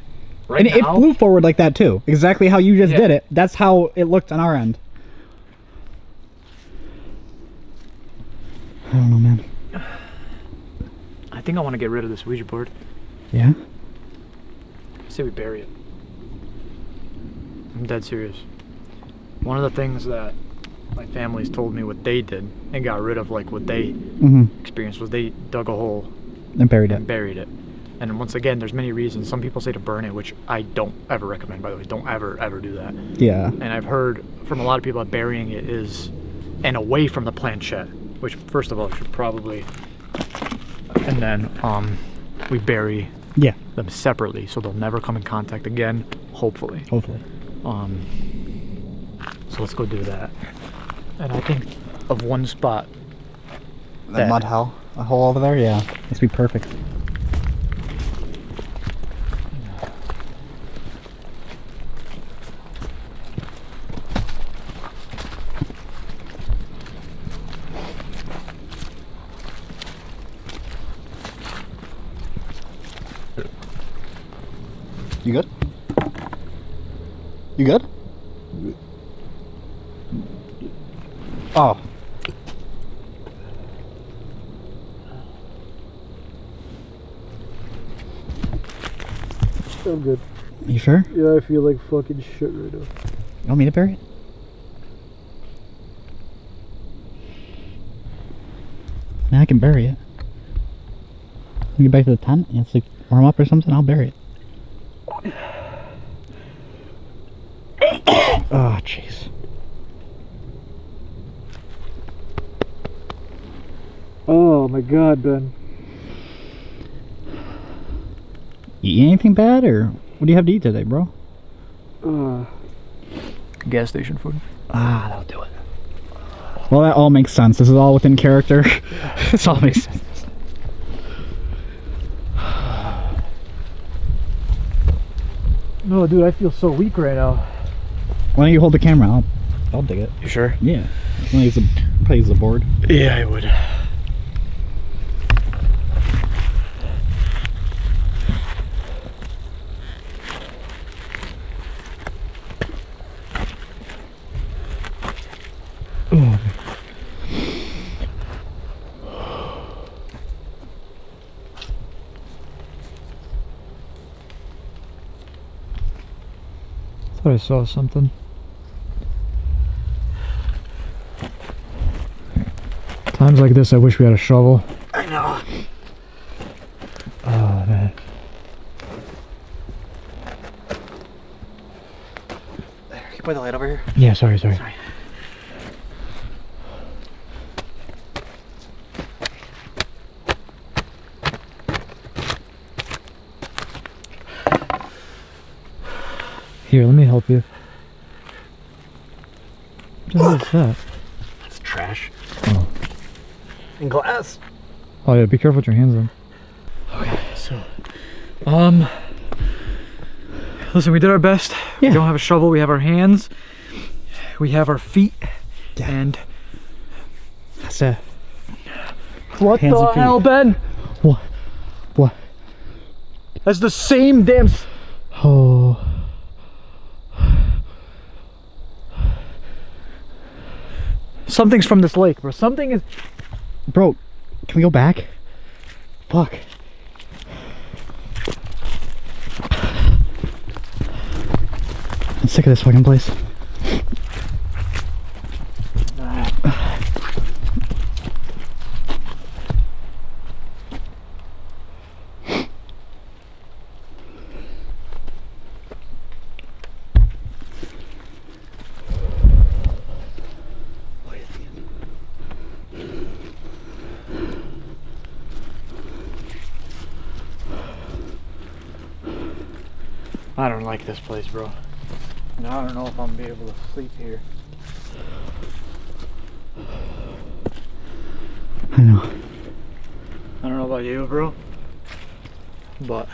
Right and now, it flew forward like that too. Exactly how you just did it. That's how it looked on our end. I don't know, man. I think I want to get rid of this Ouija board. Yeah? I say we bury it. I'm dead serious. One of the things that my family's told me what they did and got rid of, like what they experienced, was they dug a hole and buried it. And once again, there's many reasons. Some people say to burn it, which I don't ever recommend, by the way. Don't ever, ever do that. Yeah. And I've heard from a lot of people that burying it is, and away from the planchette, which first of all, should probably... And then we bury Yeah. Them separately, so they'll never come in contact again, hopefully. Hopefully. So let's go do that. And I think of one spot. That mud hole? A hole over there? Yeah. Must be perfect. You good? You good? Oh. I'm good. You sure? Yeah, I feel like fucking shit right now. You want me to bury it? Now I can bury it. Get back to the tent and it's like warm up or something, I'll bury it. Oh, jeez. Oh my god, Ben. You eat anything bad, or what do you have to eat today, bro? Gas station food. Ah, that'll do it. Well, that all makes sense. This is all within character. This all makes sense. No, dude, I feel so weak right now. Why don't you hold the camera? I'll dig it. You sure? Yeah. I'll use the, probably use the board. Yeah, I would. I saw something. Times like this, I wish we had a shovel. I know. Oh, man. There, can you put the light over here? Yeah, sorry. Here, let me help you. What is that? That's trash. Oh. And glass. Oh yeah, be careful with your hands on. Okay, so, listen, we did our best. Yeah. We don't have a shovel. We have our hands. We have our feet. Yeah. And that's it. What the hell, Ben? What? What? That's the same damn. Oh. Something's from this lake, bro. Something is... Bro, can we go back? Fuck. I'm sick of this fucking place. I don't like this place, bro. And I don't know if I'm gonna be able to sleep here. I know. I don't know about you, bro. But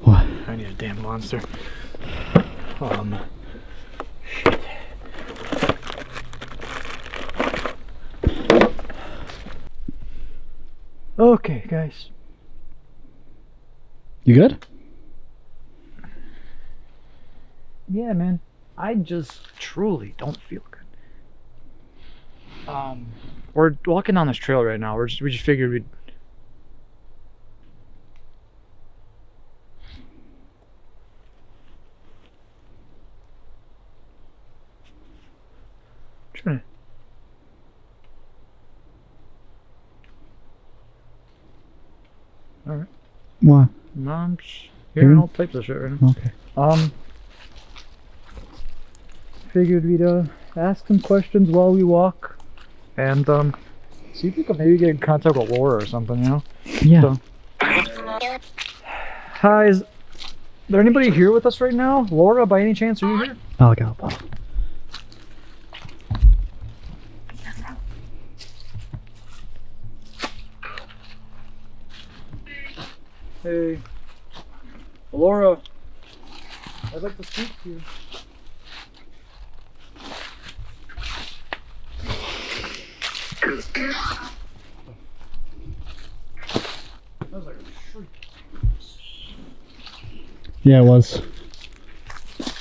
what? I need a damn monster. Shit. Okay, guys. You good? Yeah, man. I just truly don't feel good. We're walking down this trail right now. We just figured we'd... Trying to... All right. Why? No, I'm hearing all types of shit right now. Okay. Figured we'd ask some questions while we walk and See if you could maybe get in contact with Laura or something, you know? Yeah. So. Hi, is there anybody here with us right now? Laura, by any chance, are you here? I'll go. Hey, Laura, I'd like to speak to you. That was like a shriek. Yeah, it was.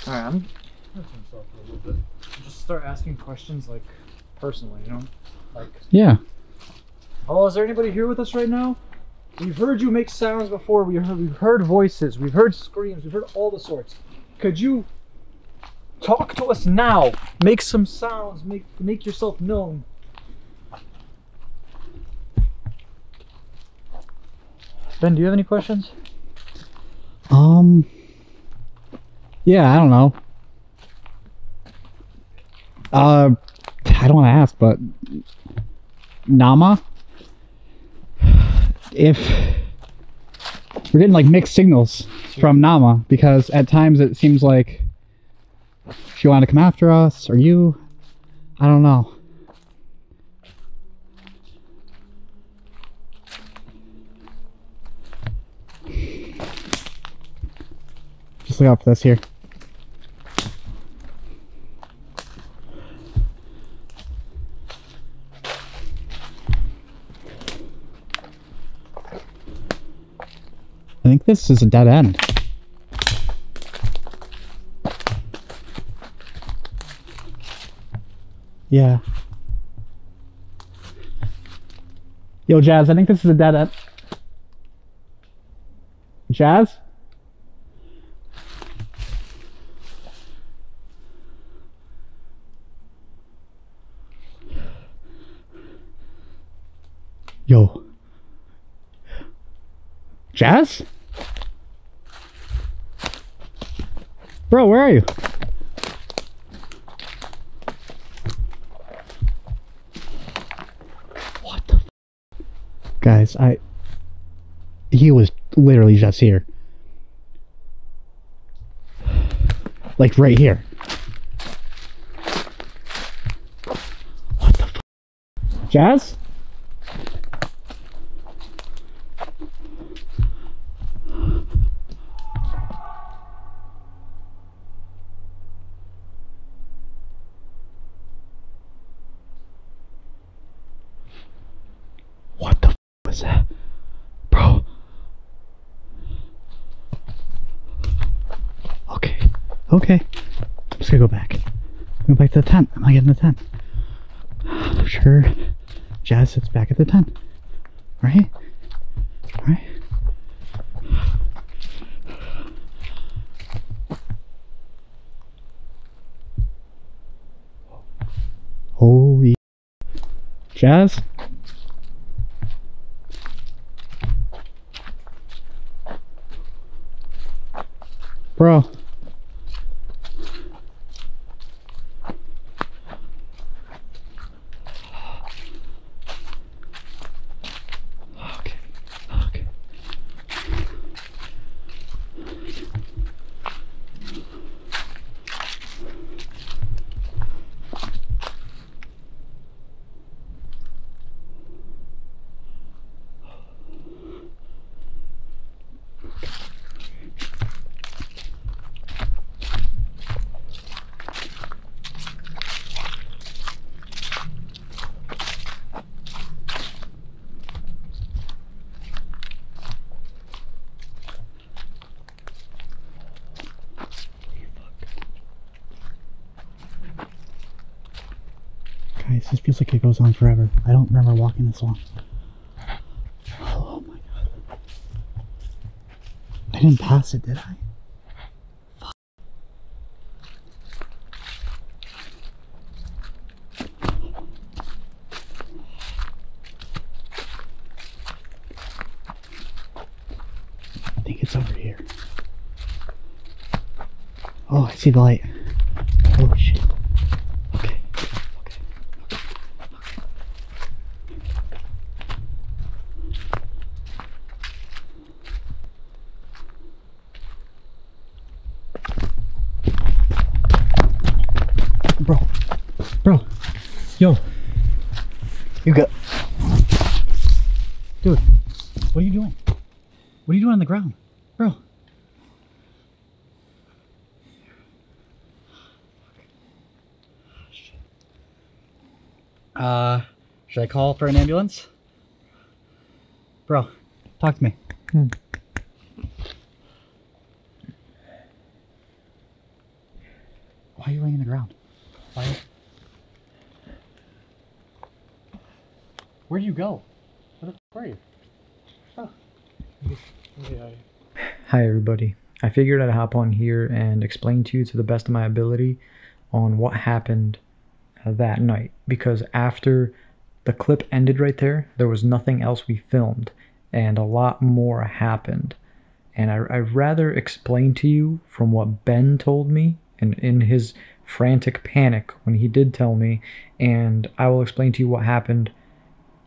Alright, I'm listening to myself for a little bit. Just start asking questions, like, personally, you know? Like, yeah. Oh, is there anybody here with us right now? We've heard you make sounds before. We've heard voices. We've heard screams. We've heard all the sorts. Could you talk to us now? Make some sounds. Make yourself known. Ben, do you have any questions? Yeah, I don't know. I don't want to ask, but Naamah. If we're getting like mixed signals from Naamah, because at times it seems like she wanted to come after us or you, I don't know. Just look out for this here. I think this is a dead end. Yeah. Yo, Jazz, I think this is a dead end. Jazz? Yo. Jazz? Bro, where are you? What the f? Guys, he was literally just here. Like right here. What the f? Jazz? Okay, I'm just gonna go back. Go back to the tent. I'm not getting the tent. I'm sure Jazz sits back at the tent. Right? Right? Holy Jazz? Bro. It just feels like it goes on forever. I don't remember walking this long. Oh my god. I didn't pass it, did I? Fuck. I think it's over here. Oh, I see the light. Oh shit. Okay. Bro. Yo. You got... Dude, what are you doing? What are you doing on the ground? Bro. Should I call for an ambulance? Bro, talk to me. Why are you laying on the ground? Why? Where do you go? Where are you? Oh. Hi everybody. I figured I'd hop on here and explain to you to the best of my ability on what happened that night, because after the clip ended right there was nothing else we filmed and a lot more happened, and I'd rather explain to you from what Ben told me and in his frantic panic when he did tell me, and I will explain to you what happened,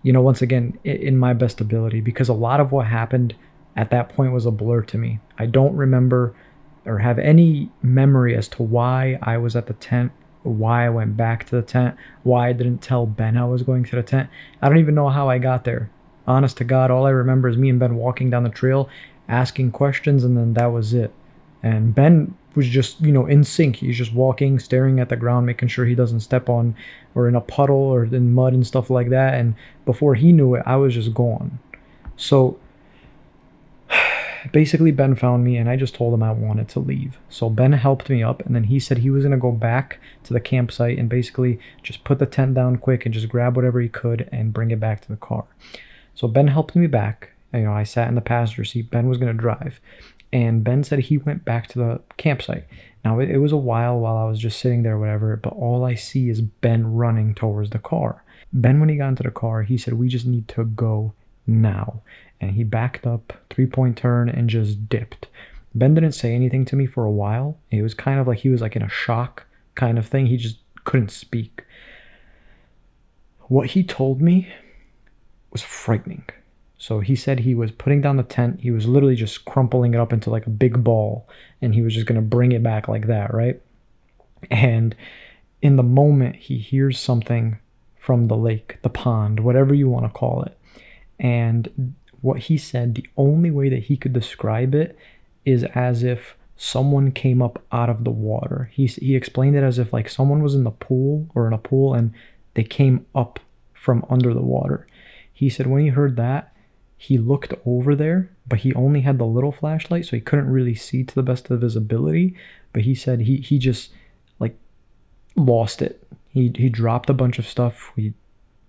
you know, once again in my best ability, because a lot of what happened at that point was a blur to me. I don't remember or have any memory as to why I was at the tent, why I went back to the tent, why I didn't tell Ben I was going to the tent. I don't even know how I got there. Honest to God, all I remember is me and Ben walking down the trail, asking questions, and then that was it. And Ben was just, you know, in sync. He's just walking, staring at the ground, making sure he doesn't step on or in a puddle or in mud and stuff like that. And before he knew it, I was just gone. So basically Ben found me and I just told him I wanted to leave. So Ben helped me up, and then he said he was going to go back to the campsite and basically just put the tent down quick and just grab whatever he could and bring it back to the car. So Ben helped me back. You know, I sat in the passenger seat. Ben was going to drive, and Ben said he went back to the campsite. Now it was a while I was just sitting there or whatever, but all I see is Ben running towards the car. Ben, when he got into the car, he said, "We just need to go now." And he backed up, three-point turn, and just dipped. Ben didn't say anything to me for a while. It was kind of like he was like in a shock kind of thing. He just couldn't speak. What he told me was frightening. So he said he was putting down the tent. He was literally just crumpling it up into like a big ball, and he was just going to bring it back like that, right? And in the moment, he hears something from the lake, the pond, whatever you want to call it. And what he said, the only way that he could describe it is as if someone came up out of the water. He explained it as if like someone was in the pool or in a pool and they came up from under the water. He said when he heard that, he looked over there, but he only had the little flashlight, so he couldn't really see to the best of his ability. But he said he just like lost it. He dropped a bunch of stuff. We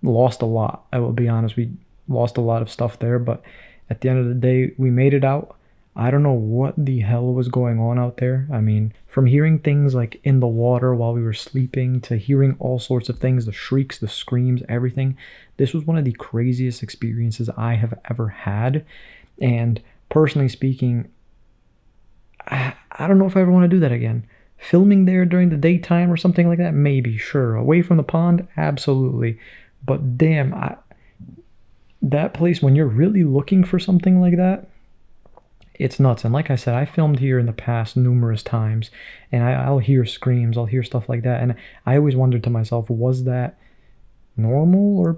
lost a lot. I will be honest. We lost a lot of stuff there, but at the end of the day, we made it out. I don't know what the hell was going on out there. I mean, from hearing things like in the water while we were sleeping to hearing all sorts of things, the shrieks, the screams, everything. This was one of the craziest experiences I have ever had. And personally speaking, I don't know if I ever want to do that again. Filming there during the daytime or something like that? Maybe, sure. Away from the pond? Absolutely. But damn, that place, when you're really looking for something like that, it's nuts. And like I said, I filmed here in the past numerous times, and I'll hear screams, I'll hear stuff like that, and I always wondered to myself, was that normal or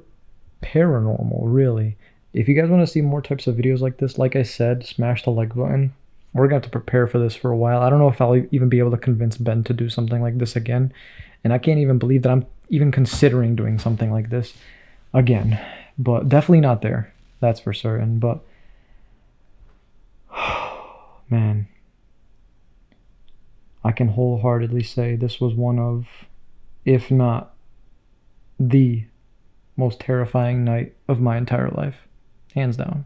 paranormal, really? If you guys want to see more types of videos like this, like I said, smash the like button. We're going to have to prepare for this for a while. I don't know if I'll even be able to convince Ben to do something like this again, and I can't even believe that I'm even considering doing something like this again. But definitely not there, that's for certain. But man, I can wholeheartedly say this was one of, if not the most terrifying night of my entire life, hands down.